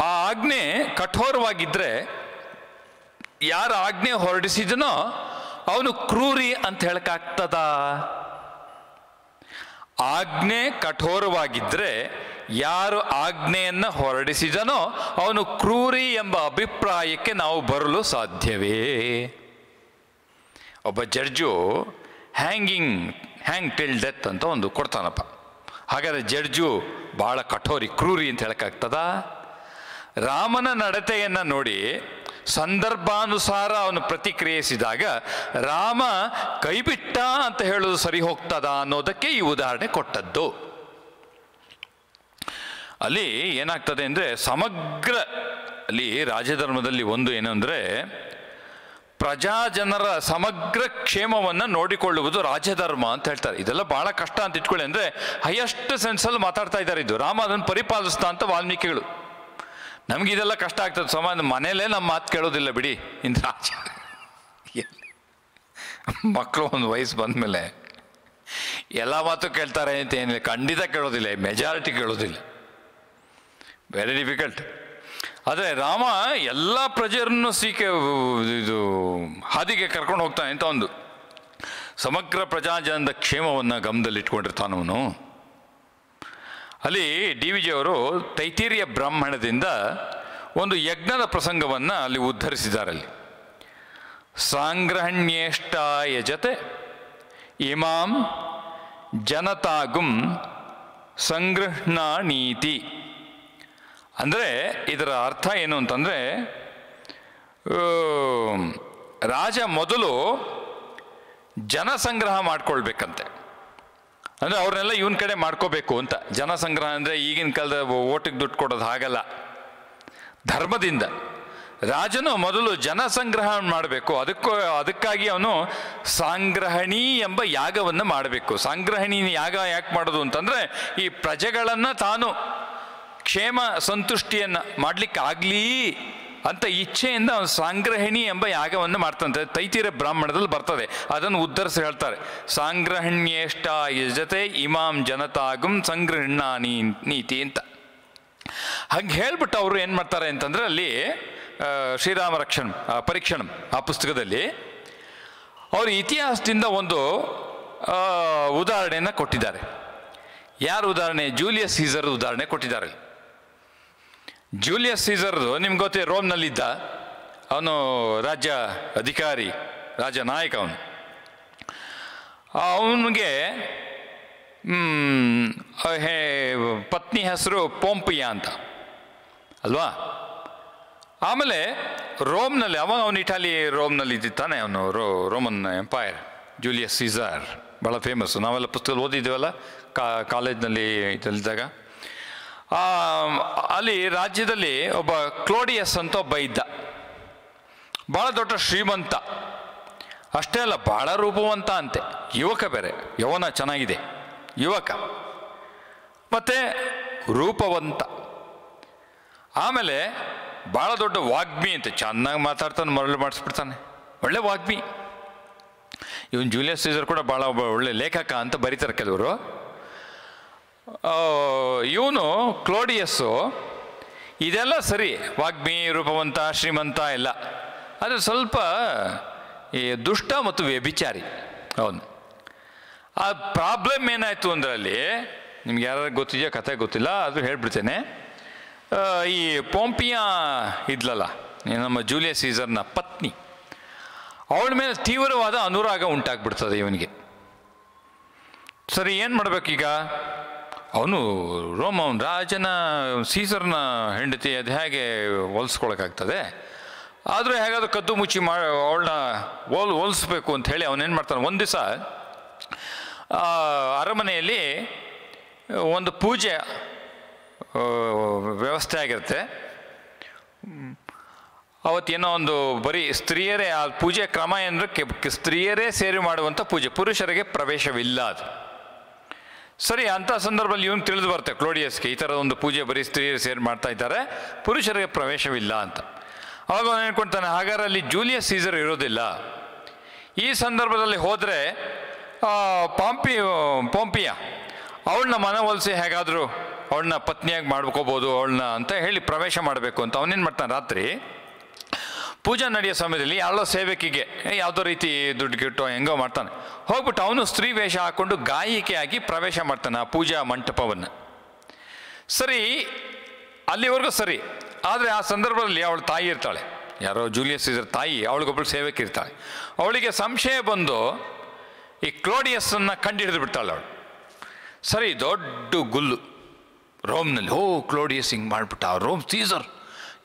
ಆ ಆಜ್ಞೆ ಕಠೋರವಾಗಿದ್ದರೆ ಯಾರು ಆಜ್ಞೆ ಹೊರಡಿಸಿದನೋ ಅವನು ಕ್ರೂರಿ ಅಂತ ಹೇಳಕ್ಕಾಗ್ತದ? ಆಜ್ಞೆ ಕಠೋರವಾಗಿದ್ದರೆ ಯಾರು ಆಜ್ಞೆಯನ್ನು ಹೊರಡಿಸಿದನೋ ಅವನು ಕ್ರೂರಿ ಎಂಬ ಅಭಿಪ್ರಾಯಕ್ಕೆ ನಾವು ಬರಲು ಸಾಧ್ಯವೇ? ಒಬ್ಬ judge hanging, hang till death ಅಂತ ಒಂದು ಕೊಡ್ತಾನಪ್ಪ, ಹಾಗಾದರೆ ಜಡ್ಜು ಭಾಳ ಕಠೋರಿ ಕ್ರೂರಿ ಅಂತ ಹೇಳೋಕ್ಕಾಗ್ತದ? ರಾಮನ ನಡತೆಯನ್ನು ನೋಡಿ ಸಂದರ್ಭಾನುಸಾರ ಅವನು ಪ್ರತಿಕ್ರಿಯಿಸಿದಾಗ ರಾಮ ಕೈಬಿಟ್ಟ ಅಂತ ಹೇಳೋದು ಸರಿ ಹೋಗ್ತದ ಅನ್ನೋದಕ್ಕೆ ಈ ಉದಾಹರಣೆ ಕೊಟ್ಟದ್ದು. ಅಲ್ಲಿ ಏನಾಗ್ತದೆ ಅಂದರೆ, ಸಮಗ್ರ ಅಲ್ಲಿ ರಾಜಧರ್ಮದಲ್ಲಿ ಒಂದು ಏನು ಅಂದರೆ, ಪ್ರಜಾಜನರ ಸಮಗ್ರ ಕ್ಷೇಮವನ್ನು ನೋಡಿಕೊಳ್ಳುವುದು ರಾಜಧರ್ಮ ಅಂತ ಹೇಳ್ತಾರೆ. ಇದೆಲ್ಲ ಭಾಳ ಕಷ್ಟ ಅಂತ ಇಟ್ಕೊಳ್ಳಿ, ಅಂದರೆ ಹೈಯೆಸ್ಟ್ ಸೆನ್ಸಲ್ಲಿ ಮಾತಾಡ್ತಾ ಇದ್ದಾರೆ. ಇದು ರಾಮ ಅದನ್ನು ಪರಿಪಾಲಿಸ್ತಾ ಅಂತ ವಾಲ್ಮೀಕಿಗಳು. ನಮಗೆ ಇದೆಲ್ಲ ಕಷ್ಟ ಆಗ್ತದೆ, ಸಮಾಜ ಮನೇಲೇ ನಮ್ಮ ಮಾತು ಕೇಳೋದಿಲ್ಲ ಬಿಡಿ. ಇಂಥ ರಾಜ ಮಕ್ಕಳು ಒಂದು ವಯಸ್ಸು ಬಂದಮೇಲೆ ಎಲ್ಲ ಮಾತು ಕೇಳ್ತಾರೆ ಅಂತ ಏನಿಲ್ಲ, ಖಂಡಿತ ಕೇಳೋದಿಲ್ಲ, ಮೆಜಾರಿಟಿ ಕೇಳೋದಿಲ್ಲ, ವೆರಿ ಡಿಫಿಕಲ್ಟ್. ಆದರೆ ರಾಮ ಎಲ್ಲ ಪ್ರಜರನ್ನು ಸೀಕೆ ಇದು ಹಾದಿಗೆ ಕರ್ಕೊಂಡು ಹೋಗ್ತಾನೆ ಅಂತ ಒಂದು ಸಮಗ್ರ ಪ್ರಜಾಜನದ ಕ್ಷೇಮವನ್ನು ಗಮನದಲ್ಲಿಟ್ಟುಕೊಂಡಿರ್ತಾನವನು. ಅಲ್ಲಿ ಡಿ ವಿ ಜಿ ಅವರು ತೈತೀರಿಯ ಬ್ರಾಹ್ಮಣದಿಂದ ಒಂದು ಯಜ್ಞದ ಪ್ರಸಂಗವನ್ನು ಅಲ್ಲಿ ಉದ್ಧರಿಸಿದ್ದಾರೆ. ಅಲ್ಲಿ ಸಾಂಗ್ರಹಣ್ಯೇಷ್ಟಾಯ ಜತೆ ಇಮಾಂ ಜನತಾಗುಂ ಸಂಗೃಹ್ಣಾಣೀತಿ ಅಂದರೆ ಇದರ ಅರ್ಥ ಏನು ಅಂತಂದರೆ, ರಾಜ ಮೊದಲು ಜನ ಸಂಗ್ರಹ ಮಾಡ್ಕೊಳ್ಬೇಕಂತೆ, ಅಂದರೆ ಅವ್ರನ್ನೆಲ್ಲ ಇವನ ಕಡೆ ಮಾಡ್ಕೋಬೇಕು ಅಂತ. ಜನ ಸಂಗ್ರಹ ಅಂದರೆ ಈಗಿನ ಕಾಲದ ಓಟಿಗೆ ದುಡ್ಡು ಕೊಡೋದು ಹಾಗಲ್ಲ, ಧರ್ಮದಿಂದ ರಾಜನು ಮೊದಲು ಜನ ಸಂಗ್ರಹ ಮಾಡಬೇಕು. ಅದಕ್ಕೂ ಅದಕ್ಕಾಗಿ ಅವನು ಸಂಗ್ರಹಣಿ ಎಂಬ ಯಾಗವನ್ನು ಮಾಡಬೇಕು. ಸಂಗ್ರಹಣಿ ಯಾಗ ಯಾಕೆ ಮಾಡೋದು ಅಂತಂದರೆ, ಈ ಪ್ರಜೆಗಳನ್ನು ತಾನು ಕ್ಷೇಮ ಸಂತುಷ್ಟಿಯನ್ನು ಮಾಡಲಿಕ್ಕಾಗಲಿ ಅಂತ ಇಚ್ಛೆಯಿಂದ ಅವನು ಸಂಗ್ರಹಣಿ ಎಂಬ ಯಾಗವನ್ನು ಮಾಡ್ತಂತೆ. ತೈತೀರ ಬ್ರಾಹ್ಮಣದಲ್ಲಿ ಬರ್ತದೆ, ಅದನ್ನು ಉದ್ಧರಿಸಿ ಹೇಳ್ತಾರೆ. ಸಂಗ್ರಹಣ್ಯೇಷ್ಟ ಜೊತೆ ಇಮಾಂ ಜನತಾಗುಂ ಸಂಗ್ರಹಣಾನಿ ನೀತಿ ಅಂತ. ಹಂಗೆ ಹೇಳ್ಬಿಟ್ಟು ಅವರು ಏನು ಮಾಡ್ತಾರೆ ಅಂತಂದರೆ, ಅಲ್ಲಿ ಶ್ರೀರಾಮ ರಕ್ಷಣಂ ಪರೀಕ್ಷಣಂ ಆ ಪುಸ್ತಕದಲ್ಲಿ ಅವರು ಇತಿಹಾಸದಿಂದ ಒಂದು ಉದಾಹರಣೆಯನ್ನು ಕೊಟ್ಟಿದ್ದಾರೆ. ಯಾರು ಉದಾಹರಣೆ? ಜೂಲಿಯಸ್ ಸೀಸರ್ ಉದಾಹರಣೆ ಕೊಟ್ಟಿದ್ದಾರೆ. ಜೂಲಿಯಸ್ ಸೀಸರ್ದು ನಿಮ್ಗೆ ಗೊತ್ತೇ, ರೋಮ್ನಲ್ಲಿದ್ದ ಅವನು ರಾಜ್ಯ ಅಧಿಕಾರಿ, ರಾಜ ನಾಯಕ. ಅವನು ಅವನಿಗೆ ಪತ್ನಿ ಹೆಸರು ಪೋಂಪಿಯ ಅಂತ ಅಲ್ವಾ. ಆಮೇಲೆ ರೋಮ್ನಲ್ಲಿ ಅವ ಅವನು ಇಟಾಲಿ ರೋಮ್ನಲ್ಲಿ ಇದ್ದಿತ್ತಾನೆ, ಅವನು ರೋ ರೋಮನ್ ಎಂಪೈರ್ ಜೂಲಿಯಸ್ ಸೀಸರ್, ಭಾಳ ಫೇಮಸ್ಸು. ನಾವೆಲ್ಲ ಪುಸ್ತಕದಲ್ಲಿ ಓದಿದ್ದೀವಲ್ಲ ಕಾ ಕಾಲೇಜ್ನಲ್ಲಿ ಇದ್ದಾಗ. ಅಲ್ಲಿ ರಾಜ್ಯದಲ್ಲಿ ಒಬ್ಬ ಕ್ಲೋಡಿಯಸ್ ಅಂತ ಒಬ್ಬ ಇದ್ದ, ಭಾಳ ದೊಡ್ಡ ಶ್ರೀಮಂತ. ಅಷ್ಟೇ ಅಲ್ಲ, ಭಾಳ ರೂಪವಂತ ಅಂತೆ, ಯುವಕ ಬೇರೆ, ಯವನ ಚೆನ್ನಾಗಿದೆ, ಯುವಕ ಮತ್ತು ರೂಪವಂತ. ಆಮೇಲೆ ಭಾಳ ದೊಡ್ಡ ವಾಗ್ಮಿ ಅಂತೆ, ಚೆನ್ನಾಗಿ ಮಾತಾಡ್ತಾನೆ, ಮರಳು ಮಾಡಿಸ್ಬಿಡ್ತಾನೆ, ಒಳ್ಳೆ ವಾಗ್ಮಿ ಇವನು. ಜೂಲಿಯಸ್ ಸೀಸರ್ ಕೂಡ ಭಾಳ ಒಬ್ಬ ಒಳ್ಳೆ ಲೇಖಕ ಅಂತ ಬರೀತಾರೆ ಕೆಲವರು. ಇವನು ಕ್ಲೋಡಿಯಸ್ಸು ಇದೆಲ್ಲ ಸರಿ, ವಾಗ್ಮಿ, ರೂಪವಂತ, ಶ್ರೀಮಂತ ಎಲ್ಲ, ಆದರೆ ಸ್ವಲ್ಪ ಈ ದುಷ್ಟ ಮತ್ತು ವ್ಯಭಿಚಾರಿ ಅವನು. ಆ ಪ್ರಾಬ್ಲಮ್ ಏನಾಯಿತು ಅಂದರೆ, ಅಲ್ಲಿ ನಿಮ್ಗೆ ಯಾರು ಗೊತ್ತಿದೆಯೋ ಕತೆ ಗೊತ್ತಿಲ್ಲ, ಆದರೂ ಹೇಳ್ಬಿಡ್ತೇನೆ. ಈ ಪೋಂಪಿಯಾ ಇದ್ಲಲ್ಲ, ನಮ್ಮ ಜೂಲಿಯಸ್ ಸೀಸರ್ನ ಪತ್ನಿ, ಅವಳ ಮೇಲೆ ತೀವ್ರವಾದ ಅನುರಾಗ ಉಂಟಾಗ್ಬಿಡ್ತದೆ ಇವನಿಗೆ. ಸರಿ, ಏನು ಮಾಡಬೇಕೀಗ? ಅವನು ರೋಮ್, ಅವನು ರಾಜನ, ಸೀಸರ್ನ ಹೆಂಡತಿ, ಅದು ಹೇಗೆ ಹೋಲಿಸ್ಕೊಳಕ್ಕಾಗ್ತದೆ? ಆದರೂ ಹೇಗಾದರೂ ಕದ್ದು ಮುಚ್ಚಿ ಮಾ ಅವಳನ್ನ ಹೋಲ್ ಹೋಲಿಸ್ಬೇಕು ಅಂತ ಹೇಳಿ ಅವನೇನು ಮಾಡ್ತಾನೆ, ಒಂದು ದಿವಸ ಅರಮನೆಯಲ್ಲಿ ಒಂದು ಪೂಜೆ ವ್ಯವಸ್ಥೆ ಆಗಿರುತ್ತೆ. ಅವತ್ತೇನೋ ಒಂದು ಬರೀ ಸ್ತ್ರೀಯರೇ, ಆ ಪೂಜೆ ಕ್ರಮ ಏನಂದರೆ ಸ್ತ್ರೀಯರೇ ಸೇರಿ ಮಾಡುವಂಥ ಪೂಜೆ, ಪುರುಷರಿಗೆ ಪ್ರವೇಶವಿಲ್ಲ ಅದು. ಸರಿ, ಅಂಥ ಸಂದರ್ಭದಲ್ಲಿ ಇವನು ತಿಳಿದು ಬರುತ್ತೆ ಕ್ಲೋಡಿಯಸ್ಗೆ, ಈ ಥರದ ಒಂದು ಪೂಜೆ ಬರೀ ಸ್ತ್ರೀಯರು ಸೇರಿ ಮಾಡ್ತಾ ಇದ್ದಾರೆ, ಪುರುಷರಿಗೆ ಪ್ರವೇಶವಿಲ್ಲ ಅಂತ. ಆವಾಗ ಅವನು ಹೇಳ್ಕೊಳ್ತಾನೆ, ಹಾಗಾದ್ರೆ ಅಲ್ಲಿ ಜೂಲಿಯಸ್ ಸೀಸರ್ ಇರೋದಿಲ್ಲ, ಈ ಸಂದರ್ಭದಲ್ಲಿ ಹೋದರೆ ಪಾಂಪಿ ಪೋಂಪಿಯ ಅವಳನ್ನ ಮನವೊಲಿಸಿ ಹೇಗಾದರೂ ಅವಳನ್ನ ಪತ್ನಿಯಾಗಿ ಮಾಡ್ಕೋಬೋದು ಅವಳನ್ನ ಅಂತ ಹೇಳಿ ಪ್ರವೇಶ ಮಾಡಬೇಕು ಅಂತ ಅವನೇನು ಮಾಡ್ತಾನೆ. ರಾತ್ರಿ ಪೂಜಾ ನಡೆಯೋ ಸಮಯದಲ್ಲಿ ಯಾರೋ ಸೇವಕಿಗೆ ಯಾವುದೋ ರೀತಿ ದುಡ್ಡು ಗಿಟ್ಟು ಹೆಂಗೋ ಮಾಡ್ತಾನೆ, ಹೋಗ್ಬಿಟ್ಟು ಅವನು ಸ್ತ್ರೀ ವೇಷ ಹಾಕ್ಕೊಂಡು ಗಾಯಕಿಯಾಗಿ ಪ್ರವೇಶ ಮಾಡ್ತಾನೆ ಆ ಪೂಜಾ ಮಂಟಪವನ್ನು. ಸರಿ, ಅಲ್ಲಿವರೆಗೂ ಸರಿ. ಆದರೆ ಆ ಸಂದರ್ಭದಲ್ಲಿ ಅವಳ ತಾಯಿ ಇರ್ತಾಳೆ, ಯಾರೋ ಜೂಲಿಯಸ್ ಸೀಸರ್ ತಾಯಿ, ಅವಳಿಗೊಬ್ಬಳು ಸೇವಕಿ ಇರ್ತಾಳೆ. ಅವಳಿಗೆ ಸಂಶಯ ಬಂದು ಈ ಕ್ಲೋಡಿಯಸ್ಸನ್ನು ಕಂಡು ಹಿಡಿದು ಬಿಡ್ತಾಳೆ ಅವಳು. ಸರಿ, ದೊಡ್ಡ ಗುಲ್ಲು ರೋಮ್ನಲ್ಲಿ, ಓ ಕ್ಲೋಡಿಯಸ್ ಹಿಂಗೆ ಮಾಡಿಬಿಟ್ಟ, ರೋಮ್ ಸೀಸರ್,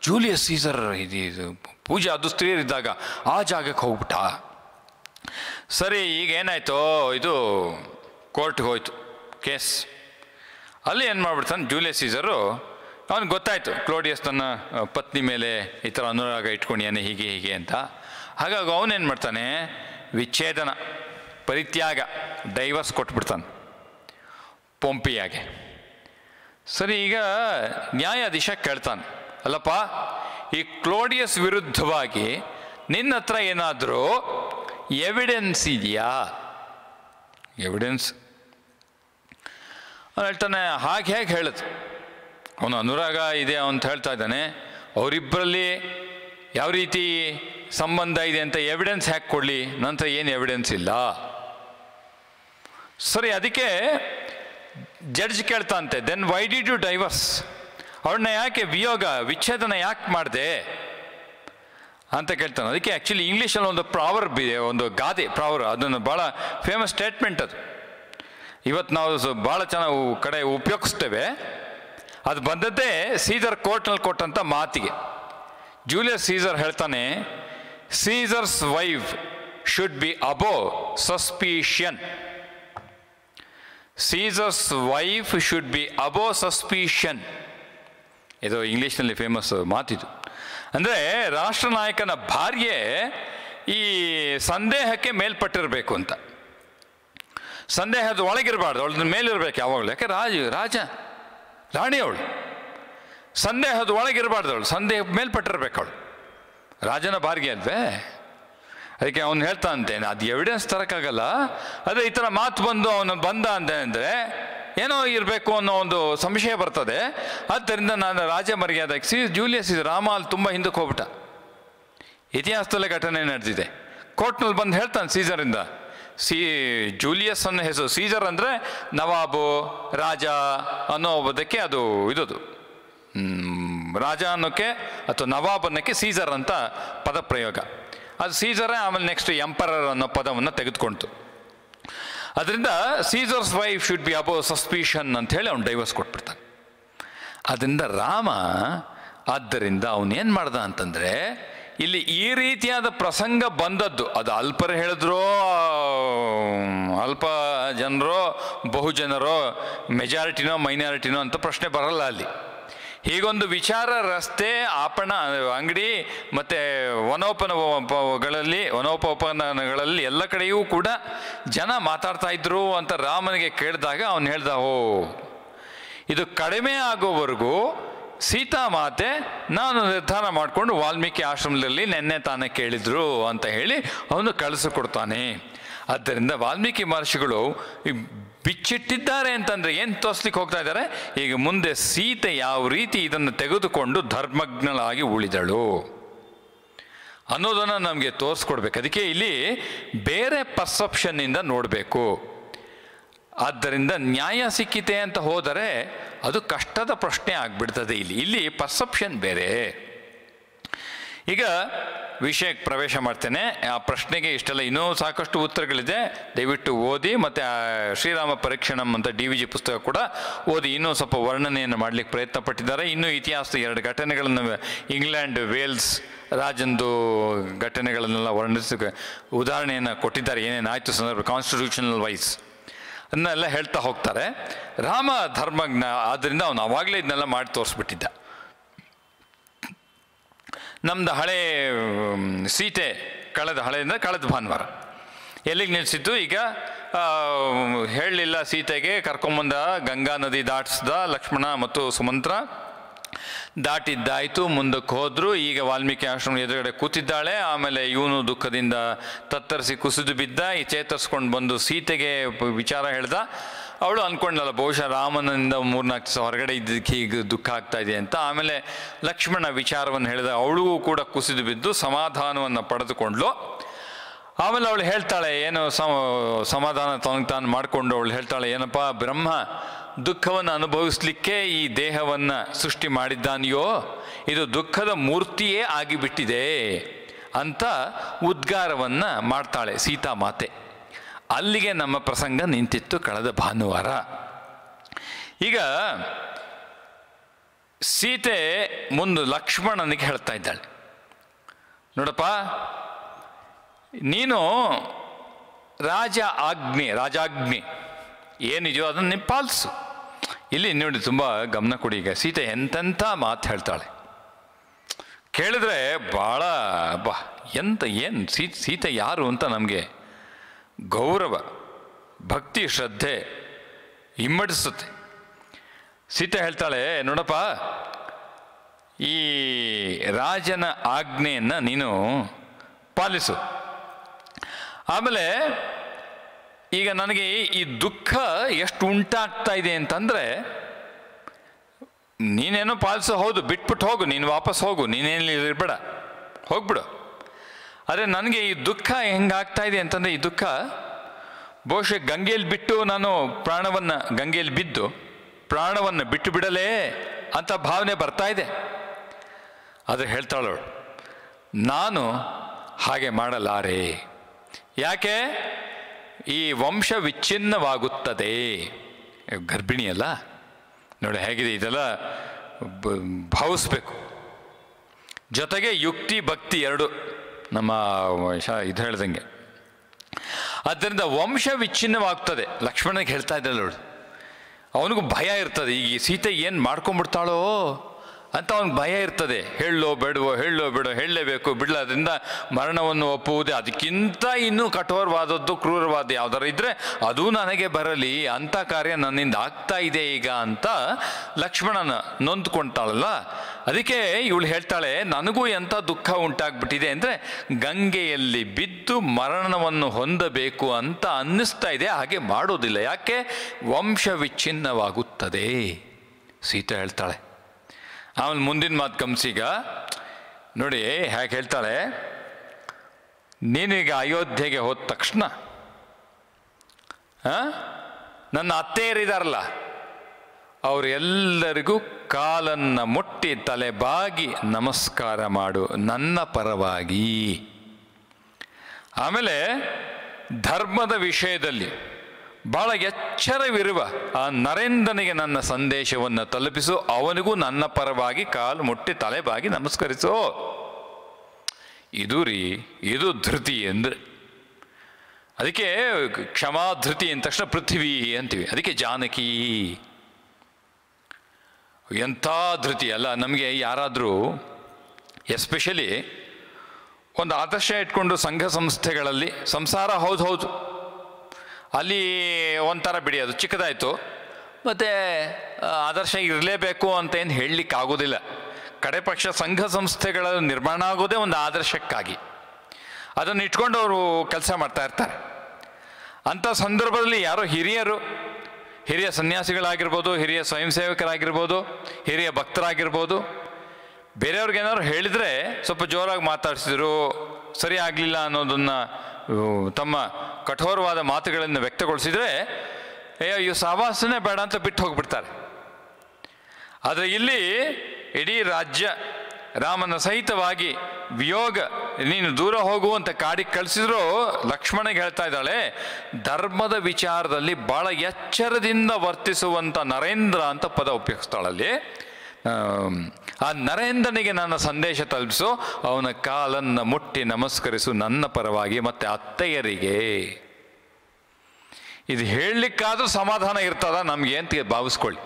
ಜೂಲಿಯಸ್ ಸೀಸರ್ ಇದು ಪೂಜೆ ಅದು ಸ್ತ್ರೀಯರಿದ್ದಾಗ ಆ ಜಾಗಕ್ಕೆ ಹೋಗ್ಬಿಟ್ಟ. ಸರಿ, ಈಗ ಏನಾಯಿತು, ಇದು ಕೋರ್ಟ್ಗೆ ಹೋಯಿತು ಕೇಸ್. ಅಲ್ಲಿ ಏನು ಮಾಡಿಬಿಡ್ತಾನೆ ಜೂಲಿಯಸ್ ಸೀಸರು, ಅವನಿಗೆ ಗೊತ್ತಾಯಿತು ಕ್ಲೋಡಿಯಸ್ ತನ್ನ ಪತ್ನಿ ಮೇಲೆ ಈ ಥರ ಅನುರಾಗ ಇಟ್ಕೊಂಡಿಯಾನೆ ಹೀಗೆ ಹೀಗೆ ಅಂತ. ಹಾಗಾಗಿ ಅವನೇನು ಮಾಡ್ತಾನೆ, ವಿಚ್ಛೇದನ, ಪರಿತ್ಯಾಗ, ಡೈವರ್ಸ್ ಕೊಟ್ಬಿಡ್ತಾನೆ ಪೋಂಪಿಯಾಗೆ. ಸರಿ, ಈಗ ನ್ಯಾಯಾಧೀಶ ಕೇಳ್ತಾನೆ, ಅಲ್ಲಪ್ಪ, ಈ ಕ್ಲೋಡಿಯಸ್ ವಿರುದ್ಧವಾಗಿ ನಿನ್ನ ಹತ್ರ ಏನಾದರೂ ಎವಿಡೆನ್ಸ್ ಇದೆಯಾ? ಎವಿಡೆನ್ಸ್ ಅವ್ನು ಹೇಳ್ತಾನೆ, ಹಾಗೆ ಹೇಗೆ ಹೇಳುತ್ತೆ, ಅವನು ಅನುರಾಗ ಇದೆ ಅಂತ ಹೇಳ್ತಾ ಇದ್ದಾನೆ, ಅವರಿಬ್ಬರಲ್ಲಿ ಯಾವ ರೀತಿ ಸಂಬಂಧ ಇದೆ ಅಂತ ಎವಿಡೆನ್ಸ್ ಹೇಗೆ ಕೊಡಲಿ? ನಂತರ ಏನು ಎವಿಡೆನ್ಸ್ ಇಲ್ಲ ಸರಿ ಅದಕ್ಕೆ ಜಡ್ಜ್ ಕೇಳ್ತಾಂತೆ then why did you divorce, ಅವ್ರನ್ನ ಯಾಕೆ ವಿಯೋಗ ವಿಚ್ಛೇದನ ಯಾಕೆ ಮಾಡಿದೆ ಅಂತ ಕೇಳ್ತಾನೆ. ಅದಕ್ಕೆ ಆ್ಯಕ್ಚುಲಿ ಇಂಗ್ಲೀಷಲ್ಲಿ ಒಂದು ಪ್ರಾವರ್ಬ್ ಇದೆ, ಒಂದು ಗಾದೆ ಪ್ರಾವರ್, ಅದನ್ನು ಭಾಳ ಫೇಮಸ್ ಸ್ಟೇಟ್ಮೆಂಟ್ ಅದು. ಇವತ್ತು ನಾವು ಭಾಳ ಚೆನ್ನಾಗಿ ಕಡೆ ಉಪಯೋಗಿಸ್ತೇವೆ. ಅದು ಬಂದದ್ದೇ ಸೀಸರ್ ಕೋರ್ಟ್ನಲ್ಲಿ ಕೊಟ್ಟಂಥ ಮಾತಿಗೆ. ಜೂಲಿಯಸ್ ಸೀಸರ್ ಹೇಳ್ತಾನೆ, Caesar's wife should be above suspicion, Caesar's wife should be above suspicion. ಇದು ಇಂಗ್ಲೀಷ್ನಲ್ಲಿ ಫೇಮಸ್ ಮಾತಿದು. ಅಂದರೆ ರಾಷ್ಟ್ರನಾಯಕನ ಭಾರ್ಯೆ ಈ ಸಂದೇಹಕ್ಕೆ ಮೇಲ್ಪಟ್ಟಿರಬೇಕು ಅಂತ, ಸಂದೇಹದ ಒಳಗಿರಬಾರ್ದು, ಅವಳ ಮೇಲಿರಬೇಕು ಯಾವಾಗಲೂ. ಯಾಕೆ ರಾಜ ರಾಜ ರಾಣಿ ಅವಳು ಸಂದೇಹದ ಒಳಗಿರಬಾರ್ದು, ಅವಳು ಸಂದೇಹ ಮೇಲ್ಪಟ್ಟಿರ್ಬೇಕು ಅವಳು, ರಾಜನ ಭಾರ್ಗೆ ಅಲ್ವೇ. ಅದಕ್ಕೆ ಅವನು ಹೇಳ್ತಾ ಅಂತೇನೆ ಅದು ಎವಿಡೆನ್ಸ್ ತರೋಕ್ಕಾಗಲ್ಲ, ಅದೇ ಈ ಥರ ಮಾತು ಬಂದು ಅವನು ಬಂದ ಅಂತ ಅಂದರೆ ಏನೋ ಇರಬೇಕು ಅನ್ನೋ ಒಂದು ಸಂಶಯ ಬರ್ತದೆ. ಆದ್ದರಿಂದ ನಾನು ರಾಜ ಮರ್ಯಾದಕ್ಕೆ ಸಿ ಜೂಲಿಯಸ್ ಇದು ರಾಮ ಅಲ್ಲಿ ತುಂಬ ಹಿಂದಕ್ಕೆ ಹೋಗ್ಬಿಟ್ಟ. ಇತಿಹಾಸದಲ್ಲೇ ಘಟನೆ ನಡೆದಿದೆ. ಕೋರ್ಟ್ನಲ್ಲಿ ಬಂದು ಹೇಳ್ತಾನೆ ಸೀಸರಿಂದ, ಸೀ ಜೂಲಿಯಸ್ ಅನ್ನೋ ಹೆಸರು, ಸೀಸರ್ ಅಂದರೆ ನವಾಬು ರಾಜ ಅನ್ನೋದಕ್ಕೆ ಅದು ಇರೋದು, ರಾಜ ಅನ್ನೋಕ್ಕೆ ಅಥವಾ ನವಾಬ್ ಅನ್ನೋಕ್ಕೆ ಸೀಸರ್ ಅಂತ ಪದಪ್ರಯೋಗ. ಅದು ಸೀಸರೇ ಆಮೇಲೆ ನೆಕ್ಸ್ಟ್ ಎಂಪರರ್ ಅನ್ನೋ ಪದವನ್ನು ತೆಗೆದುಕೊಳ್ತು. ಅದರಿಂದ Caesar's wife should be above suspicion ಅಂಥೇಳಿ ಅವ್ನು ಡೈವರ್ಸ್ ಕೊಟ್ಬಿಡ್ತಾನೆ. ಅದರಿಂದ ರಾಮ ಆದ್ದರಿಂದ ಅವನೇನು ಮಾಡ್ದ ಅಂತಂದರೆ, ಇಲ್ಲಿ ಈ ರೀತಿಯಾದ ಪ್ರಸಂಗ ಬಂದದ್ದು ಅದು ಅಲ್ಪರು ಹೇಳಿದ್ರೋ ಅಲ್ಪ ಜನರೋ ಬಹುಜನರೋ ಮೆಜಾರಿಟಿನೋ ಮೈನಾರಿಟಿನೋ ಅಂತ ಪ್ರಶ್ನೆ ಬರಲ್ಲ ಅಲ್ಲಿ. ಹೀಗೊಂದು ವಿಚಾರ ರಸ್ತೆ ಆಪಣ ಅಂಗಡಿ ಮತ್ತು ವನೋಪನಗಳಲ್ಲಿ ವನೋಪೋಪನಗಳಲ್ಲಿ ಎಲ್ಲ ಕಡೆಯೂ ಕೂಡ ಜನ ಮಾತಾಡ್ತಾ ಇದ್ರು ಅಂತ ರಾಮನಿಗೆ ಕೇಳಿದಾಗ ಅವನು ಹೇಳ್ದ, ಓ ಇದು ಕಡಿಮೆ ಆಗೋವರೆಗೂ ಸೀತಾಮಾತೆ ನಾನು ನಿರ್ಧಾರ ಮಾಡಿಕೊಂಡು ವಾಲ್ಮೀಕಿ ಆಶ್ರಮದಲ್ಲಿ ನೆನ್ನೆ ತಾನೇ ಕೇಳಿದ್ರು ಅಂತ ಹೇಳಿ ಅವನು ಕಳಿಸಿಕೊಡ್ತಾನೆ. ಆದ್ದರಿಂದ ವಾಲ್ಮೀಕಿ ಮಹರ್ಷಿಗಳು ಬಿಚ್ಚಿಟ್ಟಿದ್ದಾರೆ ಅಂತಂದರೆ ಏನು ತೋರಿಸ್ಲಿಕ್ಕೆ ಹೋಗ್ತಾ ಇದ್ದಾರೆ, ಈಗ ಮುಂದೆ ಸೀತೆ ಯಾವ ರೀತಿ ಇದನ್ನು ತೆಗೆದುಕೊಂಡು ಧರ್ಮಜ್ಞಳಾಗಿ ಉಳಿದಳು ಅನ್ನೋದನ್ನು ನಮಗೆ ತೋರಿಸ್ಕೊಡ್ಬೇಕು. ಅದಕ್ಕೆ ಇಲ್ಲಿ ಬೇರೆ ಪರ್ಸೆಪ್ಷನ್ನಿಂದ ನೋಡಬೇಕು. ಆದ್ದರಿಂದ ನ್ಯಾಯ ಸಿಕ್ಕಿತೆ ಅಂತ ಹೋದರೆ ಅದು ಕಷ್ಟದ ಪ್ರಶ್ನೆ ಆಗಿಬಿಡ್ತದೆ. ಇಲ್ಲಿ ಇಲ್ಲಿ ಪರ್ಸೆಪ್ಷನ್ ಬೇರೆ. ಈಗ ವಿಷಯಕ್ಕೆ ಪ್ರವೇಶ ಮಾಡ್ತೇನೆ. ಆ ಪ್ರಶ್ನೆಗೆ ಇಷ್ಟೆಲ್ಲ ಇನ್ನೂ ಸಾಕಷ್ಟು ಉತ್ತರಗಳಿದೆ, ದಯವಿಟ್ಟು ಓದಿ. ಮತ್ತು ಶ್ರೀರಾಮ ಪರೀಕ್ಷಣಂ ಅಂತ ಡಿ ವಿ ಜಿ ಪುಸ್ತಕ ಕೂಡ ಓದಿ. ಇನ್ನೂ ಸ್ವಲ್ಪ ವರ್ಣನೆಯನ್ನು ಮಾಡಲಿಕ್ಕೆ ಪ್ರಯತ್ನ ಪಟ್ಟಿದ್ದಾರೆ. ಇನ್ನೂ ಇತಿಹಾಸದ ಎರಡು ಘಟನೆಗಳನ್ನು, ಇಂಗ್ಲೆಂಡ್ ವೇಲ್ಸ್ ರಾಜಂದು ಘಟನೆಗಳನ್ನೆಲ್ಲ ವರ್ಣಿಸೋಕ್ಕೆ ಉದಾಹರಣೆಯನ್ನು ಕೊಟ್ಟಿದ್ದಾರೆ. ಏನೇನಾಯಿತು ಸಂದರ್ಭ ಕಾನ್ಸ್ಟಿಟ್ಯೂಷನಲ್ ವೈಸ್ ಅನ್ನೆಲ್ಲ ಹೇಳ್ತಾ ಹೋಗ್ತಾರೆ. ರಾಮ ಧರ್ಮಜ್ಞ ಆದ್ದರಿಂದ ಅವನು ಅವಾಗಲೇ ಇದನ್ನೆಲ್ಲ ಮಾಡಿ ತೋರಿಸ್ಬಿಟ್ಟಿದ್ದ. ನಮ್ಮದು ಹಳೆ ಸೀತೆ ಕಳೆದ ಹಳೆಯಿಂದ ಕಳೆದ ಭಾನುವಾರ ಎಲ್ಲಿಗೆ ನಿಲ್ಲಿಸಿದ್ದು, ಈಗ ಹೇಳಲಿಲ್ಲ ಸೀತೆಗೆ ಕರ್ಕೊಂಬಂದ, ಗಂಗಾ ನದಿ ದಾಟಿಸ್ದ ಲಕ್ಷ್ಮಣ ಮತ್ತು ಸುಮಂತ್ರ, ದಾಟಿದ್ದಾಯಿತು, ಮುಂದಕ್ಕೆ ಹೋದರು. ಈಗ ವಾಲ್ಮೀಕಿ ಆಶ್ರಮ ಎದುರುಗಡೆ ಕೂತಿದ್ದಾಳೆ. ಆಮೇಲೆ ಇವನು ದುಃಖದಿಂದ ತತ್ತರಿಸಿ ಕುಸಿದು ಬಿದ್ದ. ಈ ಚೇತರಿಸ್ಕೊಂಡು ಬಂದು ಸೀತೆಗೆ ವಿಚಾರ ಹೇಳ್ದ. ಅವಳು ಅಂದ್ಕೊಂಡಲ್ಲ ಬಹುಶಃ ರಾಮನಿಂದ ಮೂರ್ನಾಲ್ಕು ದಿವಸ ಹೊರಗಡೆ ಇದ್ದಕ್ಕೆ ಈಗ ದುಃಖ ಆಗ್ತಾ ಇದೆ ಅಂತ. ಆಮೇಲೆ ಲಕ್ಷ್ಮಣ ವಿಚಾರವನ್ನು ಹೇಳಿದ, ಅವಳಿಗೂ ಕೂಡ ಕುಸಿದು ಬಿದ್ದು ಸಮಾಧಾನವನ್ನು ಪಡೆದುಕೊಂಡ್ಲು. ಆಮೇಲೆ ಅವಳು ಹೇಳ್ತಾಳೆ, ಏನು ಸಮಾಧಾನ ತನಗೆ ತಾನು ಮಾಡಿಕೊಂಡು ಅವಳು ಹೇಳ್ತಾಳೆ, ಏನಪ್ಪ ಬ್ರಹ್ಮ ದುಃಖವನ್ನು ಅನುಭವಿಸಲಿಕ್ಕೆ ಈ ದೇಹವನ್ನು ಸೃಷ್ಟಿ ಮಾಡಿದ್ದಾನೆಯೋ, ಇದು ದುಃಖದ ಮೂರ್ತಿಯೇ ಆಗಿಬಿಟ್ಟಿದೆ ಅಂತ ಉದ್ಗಾರವನ್ನು ಮಾಡ್ತಾಳೆ ಸೀತಾಮಾತೆ. ಅಲ್ಲಿಗೆ ನಮ್ಮ ಪ್ರಸಂಗ ನಿಂತಿತ್ತು ಕಳೆದ ಭಾನುವಾರ. ಈಗ ಸೀತೆ ಮುಂದೆ ಲಕ್ಷ್ಮಣನಿಗೆ ಹೇಳ್ತಾ ಇದ್ದಾಳೆ, ನೋಡಪ್ಪ ನೀನು ರಾಜ ಆಜ್ಞೆ ರಾಜಾಜ್ಞೆ ಏನಿದೆಯೋ ಅದನ್ನು ನಿಪಾಲಿಸು. ಇಲ್ಲಿ ನೋಡಿ ತುಂಬ ಗಮನ ಕೊಡಿ. ಈಗ ಸೀತೆ ಎಂತೆಂಥ ಮಾತು ಹೇಳ್ತಾಳೆ, ಕೇಳಿದ್ರೆ ಭಾಳ ಬಾ ಎಂತ ಏನು ಸೀ ಸೀತೆ ಯಾರು ಅಂತ ನಮಗೆ ಗೌರವ ಭಕ್ತಿ ಶ್ರದ್ಧೆ ಹಿಮ್ಮಡಿಸುತ್ತೆ. ಸೀತೆ ಹೇಳ್ತಾಳೆ, ನೋಡಪ್ಪ ಈ ರಾಜನ ಆಜ್ಞೆಯನ್ನು ನೀನು ಪಾಲಿಸು. ಆಮೇಲೆ ಈಗ ನನಗೆ ಈ ದುಃಖ ಎಷ್ಟು ಉಂಟಾಗ್ತಾ ಇದೆ ಅಂತಂದರೆ, ನೀನೇನೋ ಪಾಲಿಸೋ ಹೌದು, ಬಿಟ್ಬಿಟ್ಟು ಹೋಗು, ನೀನು ವಾಪಸ್ ಹೋಗು, ನೀನೇನು ಇರಬೇಡ, ಹೋಗ್ಬಿಡು. ಆದರೆ ನನಗೆ ಈ ದುಃಖ ಹೆಂಗಾಗ್ತಾ ಇದೆ ಅಂತಂದರೆ, ಈ ದುಃಖ ಬಹುಶಃ ಗಂಗೆಯಲ್ಲಿ ಬಿಟ್ಟು ನಾನು ಪ್ರಾಣವನ್ನು ಗಂಗೆಯಲ್ಲಿ ಬಿದ್ದು ಪ್ರಾಣವನ್ನು ಬಿಟ್ಟು ಬಿಡಲೇ ಅಂತ ಭಾವನೆ ಬರ್ತಾ ಇದೆ. ಆದರೆ ಹೇಳ್ತಾಳವಳು, ನಾನು ಹಾಗೆ ಮಾಡಲಾರೆ, ಯಾಕೆ ಈ ವಂಶ ವಿಚ್ಛಿನ್ನವಾಗುತ್ತದೆ. ಗರ್ಭಿಣಿಯಲ್ಲ ನೋಡಿ ಹೇಗಿದೆ ಇದೆಲ್ಲ ಭಾವಿಸ್ಬೇಕು. ಜೊತೆಗೆ ಯುಕ್ತಿ ಭಕ್ತಿ ಎರಡು ನಮ್ಮ ಇದು ಹೇಳ್ದಂಗೆ. ಆದ್ದರಿಂದ ವಂಶ ವಿಚ್ಛಿನ್ನವಾಗ್ತದೆ. ಲಕ್ಷ್ಮಣನಿಗೆ ಹೇಳ್ತಾ ಇದ್ದಲ್ಲ ನೋಡು, ಅವನಿಗೂ ಭಯ ಇರ್ತದೆ. ಈಗ ಸೀತೆ ಏನು ಮಾಡ್ಕೊಂಡ್ಬಿಡ್ತಾಳೋ ಅಂತ ಅವ್ನಿಗೆ ಭಯ ಇರ್ತದೆ. ಹೇಳೋ ಬೇಡವೋ, ಹೇಳೋ ಬೇಡೋ, ಹೇಳಲೇಬೇಕು ಬಿಡಲ, ಅದರಿಂದ ಮರಣವನ್ನು ಒಪ್ಪುವುದೇ. ಅದಕ್ಕಿಂತ ಇನ್ನೂ ಕಠೋರವಾದದ್ದು ಕ್ರೂರವಾದ ಯಾವ್ದಾರು ಇದ್ದರೆ ಅದೂ ನನಗೆ ಬರಲಿ, ಅಂಥ ಕಾರ್ಯ ನನ್ನಿಂದ ಆಗ್ತಾ ಇದೆ ಈಗ ಅಂತ ಲಕ್ಷ್ಮಣನ ನೊಂದ್ಕೊಳ್ತಾಳಲ್ಲ. ಅದಕ್ಕೆ ಇವಳು ಹೇಳ್ತಾಳೆ, ನನಗೂ ಎಂಥ ದುಃಖ ಉಂಟಾಗ್ಬಿಟ್ಟಿದೆ ಅಂದರೆ ಗಂಗೆಯಲ್ಲಿ ಬಿದ್ದು ಮರಣವನ್ನು ಹೊಂದಬೇಕು ಅಂತ ಅನ್ನಿಸ್ತಾ ಇದೆ, ಹಾಗೆ ಮಾಡೋದಿಲ್ಲ, ಯಾಕೆ ವಂಶ ವಿಚ್ಛಿನ್ನವಾಗುತ್ತದೆ ಸೀತೆ ಹೇಳ್ತಾಳೆ. ಆಮೇಲೆ ಮುಂದಿನ ಮಾತು ಗಮನಿಸೀಗ ನೋಡಿ ಹೇಗೆ ಹೇಳ್ತಾಳೆ, ನೀನೀಗ ಅಯೋಧ್ಯೆಗೆ ಹೋದ ತಕ್ಷಣ ನನ್ನ ಅತ್ತೆಯರಿದಾರಲ್ಲ ಅವರೆಲ್ಲರಿಗೂ ಕಾಲನ್ನು ಮುಟ್ಟಿ ತಲೆಬಾಗಿ ನಮಸ್ಕಾರ ಮಾಡು ನನ್ನ ಪರವಾಗಿ. ಆಮೇಲೆ ಧರ್ಮದ ವಿಷಯದಲ್ಲಿ ಬಹಳ ಎಚ್ಚರವಿರುವ ಆ ನರೇಂದ್ರನಿಗೆ ನನ್ನ ಸಂದೇಶವನ್ನು ತಲುಪಿಸು, ಅವನಿಗೂ ನನ್ನ ಪರವಾಗಿ ಕಾಲು ಮುಟ್ಟಿ ತಲೆಬಾಗಿ ನಮಸ್ಕರಿಸು. ಇದು ರೀ ಇದು ಧೃತಿ ಅಂದರೆ. ಅದಕ್ಕೆ ಕ್ಷಮಾಧೃತಿ ಅಂದ ತಕ್ಷಣ ಪೃಥ್ವಿ ಅಂತೀವಿ, ಅದಕ್ಕೆ ಜಾನಕಿ. ಎಂಥ ಧೃತಿ ಅಲ್ಲ. ನಮಗೆ ಯಾರಾದರೂ ಎಸ್ಪೆಷಲಿ ಒಂದು ಆದರ್ಶ ಇಟ್ಕೊಂಡು ಸಂಘ ಸಂಸ್ಥೆಗಳಲ್ಲಿ ಸಂಸಾರ ಹೌದು ಹೌದು ಅಲ್ಲಿ ಒಂಥರ ಬಿಡಿ, ಅದು ಚಿಕ್ಕದಾಯಿತು, ಮತ್ತು ಆದರ್ಶ ಇರಲೇಬೇಕು ಅಂತ ಏನು ಹೇಳಲಿಕ್ಕಾಗೋದಿಲ್ಲ. ಕಡೆ ಪಕ್ಷ ಸಂಘ ಸಂಸ್ಥೆಗಳ ನಿರ್ಮಾಣ ಆಗೋದೇ ಒಂದು ಆದರ್ಶಕ್ಕಾಗಿ, ಅದನ್ನು ಇಟ್ಕೊಂಡು ಅವರು ಕೆಲಸ ಮಾಡ್ತಾ ಇರ್ತಾರೆ. ಅಂಥ ಸಂದರ್ಭದಲ್ಲಿ ಯಾರೋ ಹಿರಿಯರು, ಹಿರಿಯ ಸನ್ಯಾಸಿಗಳಾಗಿರ್ಬೋದು, ಹಿರಿಯ ಸ್ವಯಂ ಸೇವಕರಾಗಿರ್ಬೋದು, ಹಿರಿಯ ಭಕ್ತರಾಗಿರ್ಬೋದು, ಬೇರೆಯವ್ರಿಗೇನಾದ್ರು ಹೇಳಿದರೆ ಸ್ವಲ್ಪ ಜೋರಾಗಿ ಮಾತಾಡ್ಸಿದ್ರು, ಸರಿ ಆಗಲಿಲ್ಲ ಅನ್ನೋದನ್ನು ತಮ್ಮ ಕಠೋರವಾದ ಮಾತುಗಳನ್ನು ವ್ಯಕ್ತಗೊಳಿಸಿದರೆ ಅಯ್ಯೋ ಇವು ಸಹವಾಸನೇ ಬೇಡ ಅಂತ ಬಿಟ್ಟು ಹೋಗಿಬಿಡ್ತಾರೆ. ಆದರೆ ಇಲ್ಲಿ ಇಡೀ ರಾಜ್ಯ ರಾಮನ ಸಹಿತವಾಗಿ ವಿಯೋಗ, ನೀನು ದೂರ ಹೋಗುವಂಥ ಕಾಡಿ ಕಳಿಸಿದ್ರು. ಲಕ್ಷ್ಮಣಗೆ ಹೇಳ್ತಾ ಇದ್ದಾಳೆ, ಧರ್ಮದ ವಿಚಾರದಲ್ಲಿ ಭಾಳ ಎಚ್ಚರದಿಂದ ವರ್ತಿಸುವಂಥ ನರೇಂದ್ರ ಅಂತ ಪದ ಉಪಯೋಗಿಸ್ತಾಳಲ್ಲಿ. ಆ ನರೇಂದ್ರನಿಗೆ ನನ್ನ ಸಂದೇಶ ತಲುಪಿಸು, ಅವನ ಕಾಲನ್ನು ಮುಟ್ಟಿ ನಮಸ್ಕರಿಸು ನನ್ನ ಪರವಾಗಿ ಮತ್ತು ಅತ್ತೆಯರಿಗೆ. ಇದು ಹೇಳಲಿಕ್ಕಾದರೂ ಸಮಾಧಾನ ಇರ್ತದ ನಮಗೆ ಅಂತ ಭಾವಿಸ್ಕೊಳ್ಳಿ.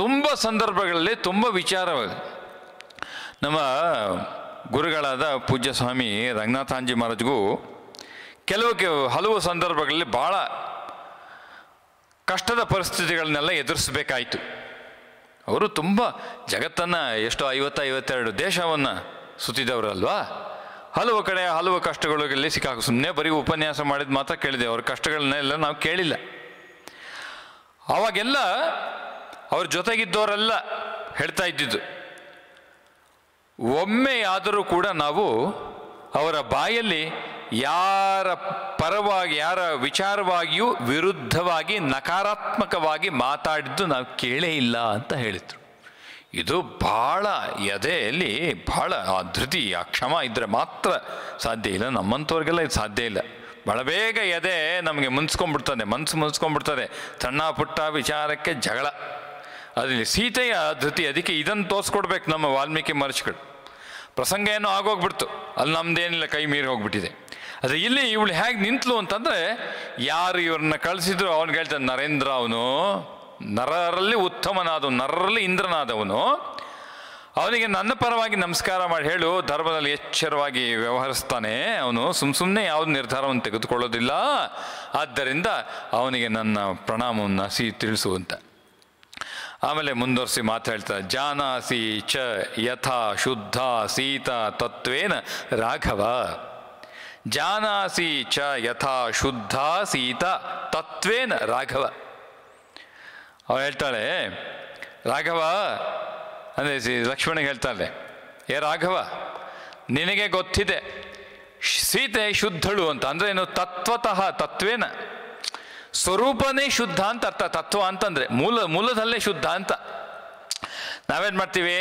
ತುಂಬ ಸಂದರ್ಭಗಳಲ್ಲಿ ತುಂಬ ವಿಚಾರ. ನಮ್ಮ ಗುರುಗಳಾದ ಪೂಜ್ಯ ಸ್ವಾಮಿ ರಂಗನಾಥಾಂಜಿ ಮಹಾರಾಜ್ಗೂ ಕೆಲವು ಹಲವು ಸಂದರ್ಭಗಳಲ್ಲಿ ಭಾಳ ಕಷ್ಟದ ಪರಿಸ್ಥಿತಿಗಳನ್ನೆಲ್ಲ ಎದುರಿಸಬೇಕಾಯಿತು. ಅವರು ತುಂಬ ಜಗತ್ತನ್ನು ಎಷ್ಟೋ ಐವತ್ತ ಐವತ್ತೆರಡು ದೇಶವನ್ನು ಸುತ್ತಿದವರಲ್ವಾ. ಹಲವು ಕಡೆ ಹಲವು ಕಷ್ಟಗಳಲ್ಲಿ ಸಿಕ್ಕಾಕು. ಸುಮ್ಮನೆ ಬರೀ ಉಪನ್ಯಾಸ ಮಾಡಿದ ಮಾತ್ರ ಕೇಳಿದೆವು, ಅವ್ರ ಕಷ್ಟಗಳನ್ನೆಲ್ಲ ನಾವು ಕೇಳಿಲ್ಲ. ಆವಾಗೆಲ್ಲ ಅವ್ರ ಜೊತೆಗಿದ್ದವರೆಲ್ಲ ಹೇಳ್ತಾ ಇದ್ದಿದ್ದು, ಒಮ್ಮೆಯಾದರೂ ಕೂಡ ನಾವು ಅವರ ಬಾಯಲ್ಲಿ ಯಾರ ಪರವಾಗಿ ಯಾರ ವಿಚಾರವಾಗಿಯೂ ವಿರುದ್ಧವಾಗಿ ನಕಾರಾತ್ಮಕವಾಗಿ ಮಾತಾಡಿದ್ದು ನಾವು ಕೇಳೇ ಇಲ್ಲ ಅಂತ ಹೇಳಿದರು. ಇದು ಭಾಳ ಎದೆಯಲ್ಲಿ ಭಾಳ ಆ ಧೃತಿ ಆ ಕ್ಷಮ ಇದ್ದರೆ ಮಾತ್ರ ಸಾಧ್ಯ. ಇಲ್ಲ ನಮ್ಮಂಥವ್ರಿಗೆಲ್ಲ ಇದು ಸಾಧ್ಯ ಇಲ್ಲ. ಬಹಳ ಬೇಗ ಎದೆ ನಮಗೆ ಮುನ್ಸ್ಕೊಂಡ್ಬಿಡ್ತದೆ, ಮನಸ್ಸು ಮುನ್ಸ್ಕೊಂಡ್ಬಿಡ್ತದೆ ಸಣ್ಣ ಪುಟ್ಟ ವಿಚಾರಕ್ಕೆ ಜಗಳ. ಅದರಲ್ಲಿ ಸೀತೆಯ ಧೃತಿ. ಅದಕ್ಕೆ ಇದನ್ನು ತೋರಿಸ್ಕೊಡ್ಬೇಕು ನಮ್ಮ ವಾಲ್ಮೀಕಿ ಮಹರ್ಷಿಗಳು. ಪ್ರಸಂಗ ಏನೋ ಆಗೋಗ್ಬಿಡ್ತು, ಅಲ್ಲಿ ನಮ್ಮದೇನಿಲ್ಲ, ಕೈ ಮೀರಿ ಹೋಗ್ಬಿಟ್ಟಿದೆ. ಆದರೆ ಇಲ್ಲಿ ಇವಳು ಹೇಗೆ ನಿಂತಲು ಅಂತಂದರೆ, ಯಾರು ಇವ್ರನ್ನ ಕಳಿಸಿದ್ರು ಅವ್ನಿಗೆ ಹೇಳ್ತಾನೆ, ನರೇಂದ್ರ ಅವನು ನರರಲ್ಲಿ ಉತ್ತಮನಾದವನು, ನರರಲ್ಲಿ ಇಂದ್ರನಾದವನು, ಅವನಿಗೆ ನನ್ನ ಪರವಾಗಿ ನಮಸ್ಕಾರ ಮಾಡಿ ಹೇಳು, ಧರ್ಮದಲ್ಲಿ ಎಚ್ಚರವಾಗಿ ವ್ಯವಹರಿಸ್ತಾನೆ ಅವನು, ಸುಮ್ಮ ಸುಮ್ಮನೆ ಯಾವುದು ನಿರ್ಧಾರವನ್ನು ತೆಗೆದುಕೊಳ್ಳೋದಿಲ್ಲ, ಆದ್ದರಿಂದ ಅವನಿಗೆ ನನ್ನ ಪ್ರಣಾಮವನ್ನು ಸಿಹಿ ತಿಳಿಸು ಅಂತ. ಆಮೇಲೆ ಮುಂದುವರಿಸಿ ಮಾತಾಡ್ತಾರೆ, ಜಾನಾಸಿ ಚ ಯಥಾ ಶುದ್ಧ ಸೀತಾ ತತ್ವೇನ ರಾಘವ, ಜಾನಾಸಿ ಚ ಯಥಾ ಶುದ್ಧ ಸೀತಾ ತತ್ವೇನ ರಾಘವ. ಅವಳು ಹೇಳ್ತಾಳೆ, ರಾಘವ ಅಂದರೆ ಲಕ್ಷ್ಮಣಗೆ ಹೇಳ್ತಾಳೆ, ಏ ರಾಘವ ನಿನಗೆ ಗೊತ್ತಿದೆ ಸೀತೆ ಶುದ್ಧಳು ಅಂತ, ಅಂದರೆ ಏನು ತತ್ವತಃ ತತ್ವೇನ ಸ್ವರೂಪನೇ ಶುದ್ಧ ಅಂತ ಅರ್ಥ. ತತ್ವ ಅಂತಂದರೆ ಮೂಲ ಮೂಲದಲ್ಲೇ ಶುದ್ಧ ಅಂತ. ನಾವೇನು ಮಾಡ್ತೀವಿ,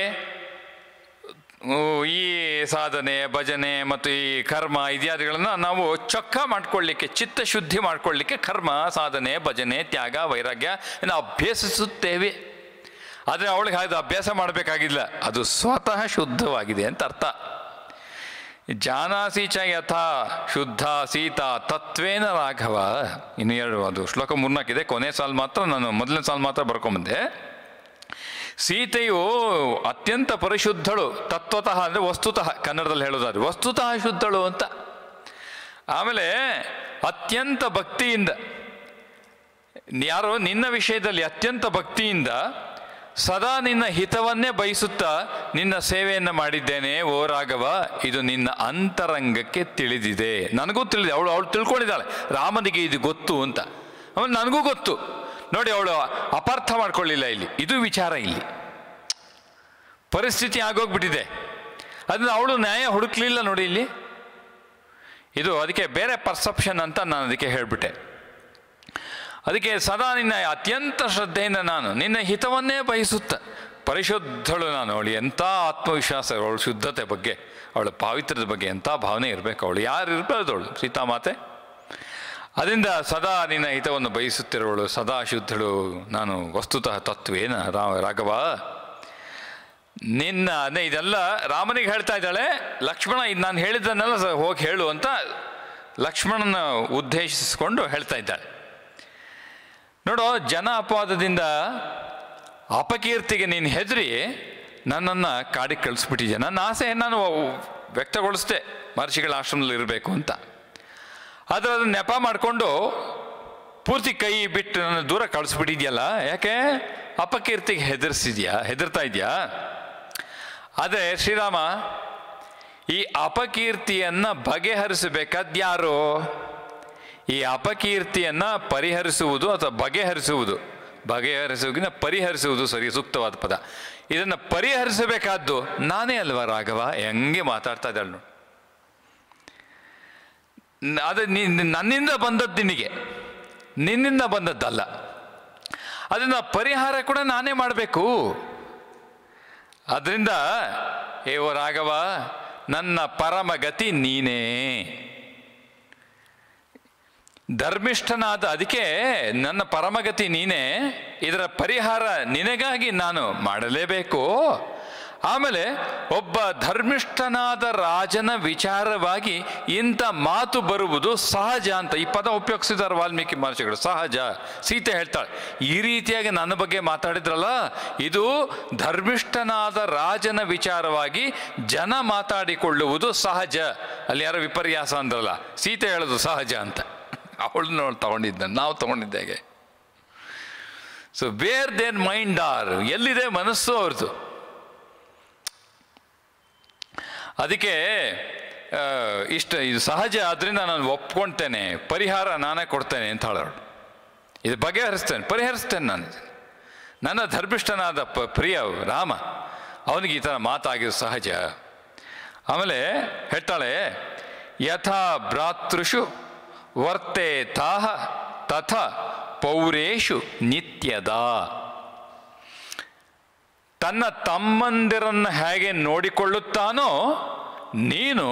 ಈ ಸಾಧನೆ ಭಜನೆ ಮತ್ತು ಈ ಕರ್ಮ ಇತ್ಯಾದಿಗಳನ್ನು ನಾವು ಚೊಕ್ಕ ಮಾಡಿಕೊಳ್ಳಿಕ್ಕೆ, ಚಿತ್ತಶುದ್ಧಿ ಮಾಡಿಕೊಳ್ಳಿಕ್ಕೆ ಕರ್ಮ ಸಾಧನೆ ಭಜನೆ ತ್ಯಾಗ ವೈರಾಗ್ಯ ಇನ್ನು ಅಭ್ಯಸಿಸುತ್ತೇವೆ. ಆದರೆ ಅವಳಿಗೆ ಅದು ಅಭ್ಯಾಸ ಮಾಡಬೇಕಾಗಿಲ್ಲ, ಅದು ಸ್ವತಃ ಶುದ್ಧವಾಗಿದೆ ಅಂತ ಅರ್ಥ. ಜಾನಾಸಿ ಚ ಯಥಾ ಶುದ್ಧ ಸೀತಾ ತತ್ವೇನ ರಾಘವ. ಇನ್ನು ಎರಡು, ಅದು ಶ್ಲೋಕ ಮೂರ್ನಾಕಿದೆ, ಕೊನೆ ಸಾಲು ಮಾತ್ರ ನಾನು ಮೊದಲನೇ ಸಾಲು ಮಾತ್ರ ಬರ್ಕೊಂಬಂದೆ. ಸೀತೆಯು ಅತ್ಯಂತ ಪರಿಶುದ್ಧಳು, ತತ್ವತಃ ಅಂದರೆ ವಸ್ತುತಃ, ಕನ್ನಡದಲ್ಲಿ ಹೇಳೋದಾದ್ರೆ ವಸ್ತುತಃ ಶುದ್ಧಳು ಅಂತ. ಆಮೇಲೆ ಅತ್ಯಂತ ಭಕ್ತಿಯಿಂದ, ಯಾರೋ ನಿನ್ನ ವಿಷಯದಲ್ಲಿ ಅತ್ಯಂತ ಭಕ್ತಿಯಿಂದ ಸದಾ ನಿನ್ನ ಹಿತವನ್ನೇ ಬಯಸುತ್ತಾ ನಿನ್ನ ಸೇವೆಯನ್ನು ಮಾಡಿದ್ದೇನೆ ಓ ರಾಘವ, ಇದು ನಿನ್ನ ಅಂತರಂಗಕ್ಕೆ ತಿಳಿದಿದೆ. ನನಗೂ ತಿಳಿದಿದೆ, ಅವಳು ಅವಳು ತಿಳ್ಕೊಂಡಿದ್ದಾಳೆ ರಾಮನಿಗೆ ಇದು ಗೊತ್ತು ಅಂತ. ಆಮೇಲೆ ನನಗೂ ಗೊತ್ತು ನೋಡಿ, ಅವಳು ಅಪಾರ್ಥ ಮಾಡ್ಕೊಳ್ಳಿಲ್ಲ ಇಲ್ಲಿ, ಇದು ವಿಚಾರ ಇಲ್ಲಿ. ಪರಿಸ್ಥಿತಿ ಆಗೋಗ್ಬಿಟ್ಟಿದೆ, ಅದನ್ನು ಅವಳು ನ್ಯಾಯ ಹುಡುಕ್ಲಿಲ್ಲ ನೋಡಿ ಇಲ್ಲಿ. ಇದು ಅದಕ್ಕೆ ಬೇರೆ ಪರ್ಸೆಪ್ಷನ್ ಅಂತ ನಾನು ಅದಕ್ಕೆ ಹೇಳಿಬಿಟ್ಟೆ. ಅದಕ್ಕೆ ಸದಾ ನಿನ್ನ ಅತ್ಯಂತ ಶ್ರದ್ಧೆಯಿಂದ ನಾನು ನಿನ್ನ ಹಿತವನ್ನೇ ಬಯಸುತ್ತ ಪರಿಶುದ್ಧಳು ನಾನು. ಅವಳು ಎಂಥ ಆತ್ಮವಿಶ್ವಾಸ, ಅವಳ ಶುದ್ಧತೆ ಬಗ್ಗೆ, ಅವಳ ಪಾವಿತ್ರ್ಯದ ಬಗ್ಗೆ ಎಂಥ ಭಾವನೆ ಇರಬೇಕು. ಅವಳು ಯಾರು ಇರಬಾರ್ದು, ಅವಳು ಸೀತಾಮಾತೆ. ಅದರಿಂದ ಸದಾ ನಿನ್ನ ಹಿತವನ್ನು ಬಯಸುತ್ತಿರೋಳು, ಸದಾ ಶುದ್ಧಳು, ನಾನು ವಸ್ತುತಃ ತತ್ವೇನ ರಾಘವ ನಿನ್ನ. ಇದೆಲ್ಲ ರಾಮನಿಗೆ ಹೇಳ್ತಾ ಇದ್ದಾಳೆ. ಲಕ್ಷ್ಮಣ ಇದು ನಾನು ಹೇಳಿದ್ದನ್ನೆಲ್ಲ ಹೋಗಿ ಹೇಳು ಅಂತ ಲಕ್ಷ್ಮಣನ ಉದ್ದೇಶಿಸಿಕೊಂಡು ಹೇಳ್ತಾ ಇದ್ದಾಳೆ. ನೋಡು, ಜನ ಅಪವಾದದಿಂದ ಅಪಕೀರ್ತಿಗೆ ನೀನು ಹೆದರಿ ನನ್ನನ್ನು ಕಾಡಿಗೆ ಕಳಿಸ್ಬಿಟ್ಟಿದ್ದೆ. ನನ್ನ ಆಸೆ ನಾನು ವ್ಯಕ್ತಗೊಳಿಸಿದೆ, ಮಹರ್ಷಿಗಳ ಆಶ್ರಮದಲ್ಲಿ ಇರಬೇಕು ಅಂತ. ಆದರೆ ಅದನ್ನು ನೆಪ ಮಾಡಿಕೊಂಡು ಪೂರ್ತಿ ಕೈ ಬಿಟ್ಟು ನನ್ನ ದೂರ ಕಳಿಸ್ಬಿಟ್ಟಿದ್ಯಲ್ಲ, ಯಾಕೆ ಅಪಕೀರ್ತಿಗೆ ಹೆದರ್ಸಿದ್ಯಾ, ಹೆದರ್ತಾ ಇದೆಯಾ? ಆದರೆ ಶ್ರೀರಾಮ, ಈ ಅಪಕೀರ್ತಿಯನ್ನು ಬಗೆಹರಿಸಬೇಕಾದ್ಯಾರು? ಈ ಅಪಕೀರ್ತಿಯನ್ನು ಪರಿಹರಿಸುವುದು ಅಥವಾ ಬಗೆಹರಿಸುವುದು, ಬಗೆಹರಿಸುವುದಕ್ಕಿಂತ ಪರಿಹರಿಸುವುದು ಸರಿ ಸೂಕ್ತವಾದ ಪದ. ಇದನ್ನು ಪರಿಹರಿಸಬೇಕಾದ್ದು ನಾನೇ ಅಲ್ವಾ ರಾಘವ? ಹೆಂಗೆ ಮಾತಾಡ್ತಾ ಇದ್ದಾಳೆ ನೋಡಿ. ಅದು ನನ್ನಿಂದ ಬಂದದ್ದು ನಿನಗೆ, ನಿನ್ನಿಂದ ಬಂದದ್ದಲ್ಲ. ಅದನ್ನು ಪರಿಹಾರ ಕೂಡ ನಾನೇ ಮಾಡಬೇಕು. ಅದರಿಂದ ಏ ಓ ರಾಘವ, ನನ್ನ ಪರಮಗತಿ ನೀನೇ, ಧರ್ಮಿಷ್ಠನಾದ ಅದಕ್ಕೆ ನನ್ನ ಪರಮಗತಿ ನೀನೇ, ಇದರ ಪರಿಹಾರ ನಿನಗಾಗಿ ನಾನು ಮಾಡಲೇಬೇಕು. ಆಮೇಲೆ ಒಬ್ಬ ಧರ್ಮಿಷ್ಠನಾದ ರಾಜನ ವಿಚಾರವಾಗಿ ಇಂಥ ಮಾತು ಬರುವುದು ಸಹಜ ಅಂತ ಈ ಪದ ಉಪಯೋಗಿಸಿದ್ದಾರೆ ವಾಲ್ಮೀಕಿ ಮಹರ್ಷಿಗಳು. ಸಹಜ, ಸೀತೆ ಹೇಳ್ತಾಳೆ ಈ ರೀತಿಯಾಗಿ ನನ್ನ ಬಗ್ಗೆ ಮಾತಾಡಿದ್ರಲ್ಲ, ಇದು ಧರ್ಮಿಷ್ಠನಾದ ರಾಜನ ವಿಚಾರವಾಗಿ ಜನ ಮಾತಾಡಿಕೊಳ್ಳುವುದು ಸಹಜ. ಅಲ್ಲಿ ಯಾರೋ ವಿಪರ್ಯಾಸ ಅಂದ್ರಲ್ಲ, ಸೀತೆ ಹೇಳೋದು ಸಹಜ ಅಂತ. ಅವಳನ್ನ ಅವಳು ತಗೊಂಡಿದ್ದ, ನಾವು ತಗೊಂಡಿದ್ದಾಗೆ. So where their mind are, ಎಲ್ಲಿದೆ ಮನಸ್ಸು ಅವ್ರದ್ದು. ಅದಕ್ಕೆ ಇಷ್ಟ, ಇದು ಸಹಜ, ಆದ್ದರಿಂದ ನಾನು ಒಪ್ಕೊಳ್ತೇನೆ, ಪರಿಹಾರ ನಾನೇ ಕೊಡ್ತೇನೆ ಅಂತ ಹೇಳೋರು. ಇದು ಬಗೆಹರಿಸ್ತೇನೆ, ಪರಿಹರಿಸ್ತೇನೆ ನಾನು. ನನ್ನ ಧರ್ಮಿಷ್ಠನಾದ ಪ ಪ್ರಿಯ ರಾಮ, ಅವನಿಗೆ ಈ ಥರ ಮಾತಾಗಿರೋ ಸಹಜ. ಆಮೇಲೆ ಹೇಳ್ತಾಳೆ, ಯಥಾ ಭ್ರಾತೃಷು ವರ್ತೆ ತಾಹ ತಥಾ ಪೌರೇಶು ನಿತ್ಯದ. ತನ್ನ ತಮ್ಮಂದಿರನ್ನು ಹೇಗೆ ನೋಡಿಕೊಳ್ಳುತ್ತಾನೋ ನೀನು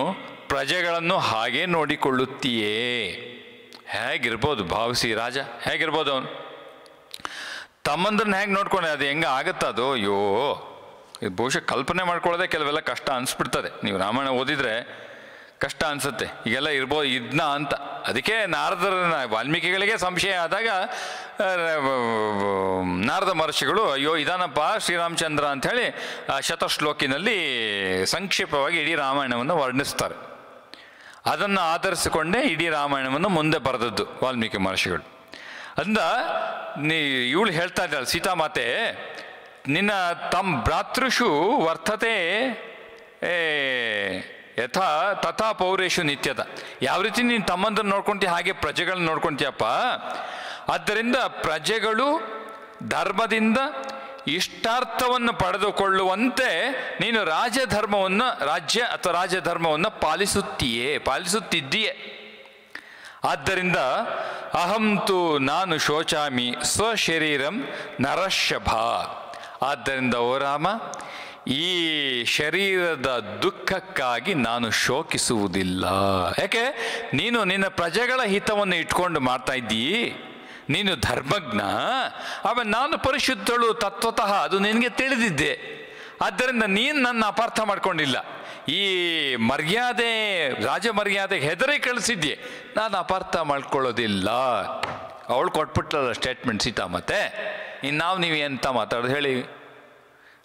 ಪ್ರಜೆಗಳನ್ನು ಹಾಗೆ ನೋಡಿಕೊಳ್ಳುತ್ತೀಯೇ. ಹೇಗಿರ್ಬೋದು ಭಾವಿಸಿ ರಾಜ, ಹೇಗಿರ್ಬೋದು ಅವನು? ತಮ್ಮಂದ್ರನ್ನ ಹೇಗೆ ನೋಡ್ಕೊಂಡೆ, ಅದು ಹೆಂಗೆ ಆಗುತ್ತದೋ? ಅಯ್ಯೋ, ಇದು ಬಹುಶಃ ಕಲ್ಪನೆ ಮಾಡ್ಕೊಳ್ಳೋದೇ ಕೆಲವೆಲ್ಲ ಕಷ್ಟ ಅನಿಸ್ಬಿಡ್ತದೆ. ನೀವು ರಾಮಾಯಣ ಓದಿದರೆ ಕಷ್ಟ ಅನಿಸುತ್ತೆ, ಈಗೆಲ್ಲ ಇರ್ಬೋದು ಇದನ್ನ ಅಂತ. ಅದಕ್ಕೆ ನಾರದರನ್ನ, ವಾಲ್ಮೀಕಿಗಳಿಗೆ ಸಂಶಯ ಆದಾಗ ನಾರದ ಮಹರ್ಷಿಗಳು ಅಯ್ಯೋ ಇದಾನಪ್ಪ ಶ್ರೀರಾಮಚಂದ್ರ ಅಂಥೇಳಿ ಶತಶ್ಲೋಕಿನಲ್ಲಿ ಸಂಕ್ಷಿಪ್ತವಾಗಿ ಇಡೀ ರಾಮಾಯಣವನ್ನು ವರ್ಣಿಸ್ತಾರೆ. ಅದನ್ನು ಆಧರಿಸಿಕೊಂಡೇ ಇಡೀ ರಾಮಾಯಣವನ್ನು ಮುಂದೆ ಬರೆದದ್ದು ವಾಲ್ಮೀಕಿ ಮಹರ್ಷಿಗಳು. ಅಂದ ನೀ ಇವಳು ಹೇಳ್ತಾ ಇದ್ದಾಳೆ ಸೀತಾಮಾತೆ, ನಿನ್ನ ತಮ್ಮ ಭ್ರಾತೃಷು ವರ್ತತೆ ಏ ಯಥಾ ತಥಾ ಪೌರೇಶು ನಿತ್ಯದ. ಯಾವ ರೀತಿ ನೀನು ತಮ್ಮಂದನ್ನು ನೋಡ್ಕೊತೀಯ ಹಾಗೆ ಪ್ರಜೆಗಳನ್ನ ನೋಡ್ಕೊತೀಯಪ್ಪ. ಆದ್ದರಿಂದ ಪ್ರಜೆಗಳು ಧರ್ಮದಿಂದ ಇಷ್ಟಾರ್ಥವನ್ನು ಪಡೆದುಕೊಳ್ಳುವಂತೆ ನೀನು ರಾಜಧರ್ಮವನ್ನು, ರಾಜ್ಯ ಅಥವಾ ರಾಜಧರ್ಮವನ್ನು ಪಾಲಿಸುತ್ತೀಯೇ, ಪಾಲಿಸುತ್ತಿದ್ದೀಯೇ. ಆದ್ದರಿಂದ ಅಹಂ ತು ನಾನು ಶೋಚಾಮಿ ಸ್ವಶರೀರಂ ನರಶಭ. ಆದ್ದರಿಂದ ಓ ರಾಮ, ಈ ಶರೀರದ ದುಃಖಕ್ಕಾಗಿ ನಾನು ಶೋಕಿಸುವುದಿಲ್ಲ. ಯಾಕೆ? ನೀನು ನಿನ್ನ ಪ್ರಜೆಗಳ ಹಿತವನ್ನು ಇಟ್ಕೊಂಡು ಮಾಡ್ತಾ ಇದ್ದೀ, ನೀನು ಧರ್ಮಜ್ಞ, ಆಮೇಲೆ ನಾನು ಪರಿಶುದ್ಧಳು ತತ್ವತಃ, ಅದು ನಿನಗೆ ತಿಳಿದಿದ್ದೆ. ಆದ್ದರಿಂದ ನೀನು ನನ್ನ ಅಪಾರ್ಥ ಮಾಡ್ಕೊಂಡಿಲ್ಲ, ಈ ಮರ್ಯಾದೆ ರಾಜಮರ್ಯಾದೆಗೆ ಹೆದರಿ ಕಳಿಸಿದ್ಯೆ, ನಾನು ಅಪಾರ್ಥ ಮಾಡ್ಕೊಳ್ಳೋದಿಲ್ಲ. ಅವಳು ಕೊಟ್ಬಿಟ್ಲಲ್ಲ ಸ್ಟೇಟ್ಮೆಂಟ್ ಸೀತಾ, ಮತ್ತೆ ಇನ್ನು ನಾವು ನೀವೇಂತ ಮಾತಾಡೋದು ಹೇಳಿ.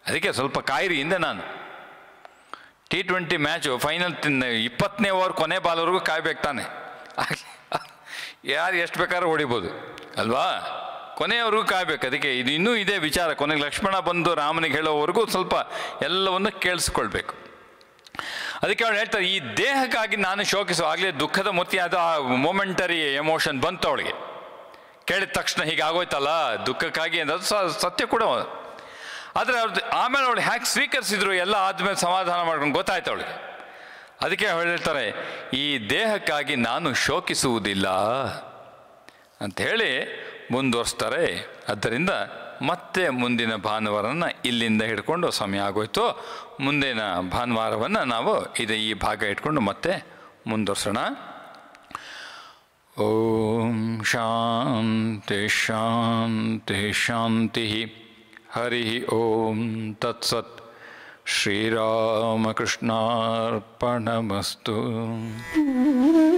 ಅದಕ್ಕೆ ಸ್ವಲ್ಪ ಕಾಯಿರಿ. ಹಿಂದೆ ನಾನು ಟಿ ಟ್ವೆಂಟಿ ಮ್ಯಾಚು ಫೈನಲ್ ಇಪ್ಪತ್ತನೇ ಓವರ್ ಕೊನೆ ಬಾಲ್ವರೆಗೂ ಕಾಯ್ಬೇಕು ತಾನೆ, ಯಾರು ಎಷ್ಟು ಬೇಕಾದ್ರೂ ಹೊಡಿಬೋದು ಅಲ್ವಾ, ಕೊನೆಯವರೆಗೂ ಕಾಯ್ಬೇಕು. ಅದಕ್ಕೆ ಇದು ಇನ್ನೂ ಇದೇ ವಿಚಾರ, ಕೊನೆಗೆ ಲಕ್ಷ್ಮಣ ಬಂದು ರಾಮನಿಗೆ ಹೇಳೋವರೆಗೂ ಸ್ವಲ್ಪ ಎಲ್ಲವನ್ನು ಕೇಳಿಸ್ಕೊಳ್ಬೇಕು. ಅದಕ್ಕೆ ಅವಳು ಹೇಳ್ತಾರೆ, ಈ ದೇಹಕ್ಕಾಗಿ ನಾನು ಶೋಕಿಸೋ. ಆಗಲೇ ದುಃಖದ ಮೂರ್ತಿಯಾದ ಆ ಮೊಮೆಂಟರಿ ಎಮೋಷನ್ ಬಂತು ಅವಳಿಗೆ, ಕೇಳಿದ ತಕ್ಷಣ ಹೀಗಾಗೋಯ್ತಲ್ಲ ದುಃಖಕ್ಕಾಗಿ ಅನ್ನೋದು ಸತ್ಯ ಕೂಡ. ಆದರೆ ಅವ್ರದ್ದು ಆಮೇಲೆ ಅವಳು ಹ್ಯಾಕ್ ಸ್ವೀಕರಿಸಿದ್ರು ಎಲ್ಲ ಆದಮೇಲೆ ಸಮಾಧಾನ ಮಾಡ್ಕೊಂಡು ಗೊತ್ತಾಯ್ತು ಅವಳಿಗೆ. ಅದಕ್ಕೆ ಅವಳು ಹೇಳ್ತಾರೆ, ಈ ದೇಹಕ್ಕಾಗಿ ನಾನು ಶೋಕಿಸುವುದಿಲ್ಲ ಅಂಥೇಳಿ ಮುಂದುವರಿಸ್ತಾರೆ. ಆದ್ದರಿಂದ ಮತ್ತೆ ಮುಂದಿನ ಭಾನುವಾರನ ಇಲ್ಲಿಂದ ಹಿಡ್ಕೊಂಡು, ಸಮಯ ಆಗೋಯ್ತು, ಮುಂದಿನ ಭಾನುವಾರವನ್ನು ನಾವು ಇದು ಈ ಭಾಗ ಇಟ್ಕೊಂಡು ಮತ್ತೆ ಮುಂದುವರಿಸೋಣ. ಓಂ ಶಾಂತಿ ಶಾಂತಿ ಶಾಂತಿ. ಹರಿ ಓಂ ತತ್ಸತ್. ಶ್ರೀರಾಮಕೃಷ್ಣಾರ್ಪಣಮಸ್ತು.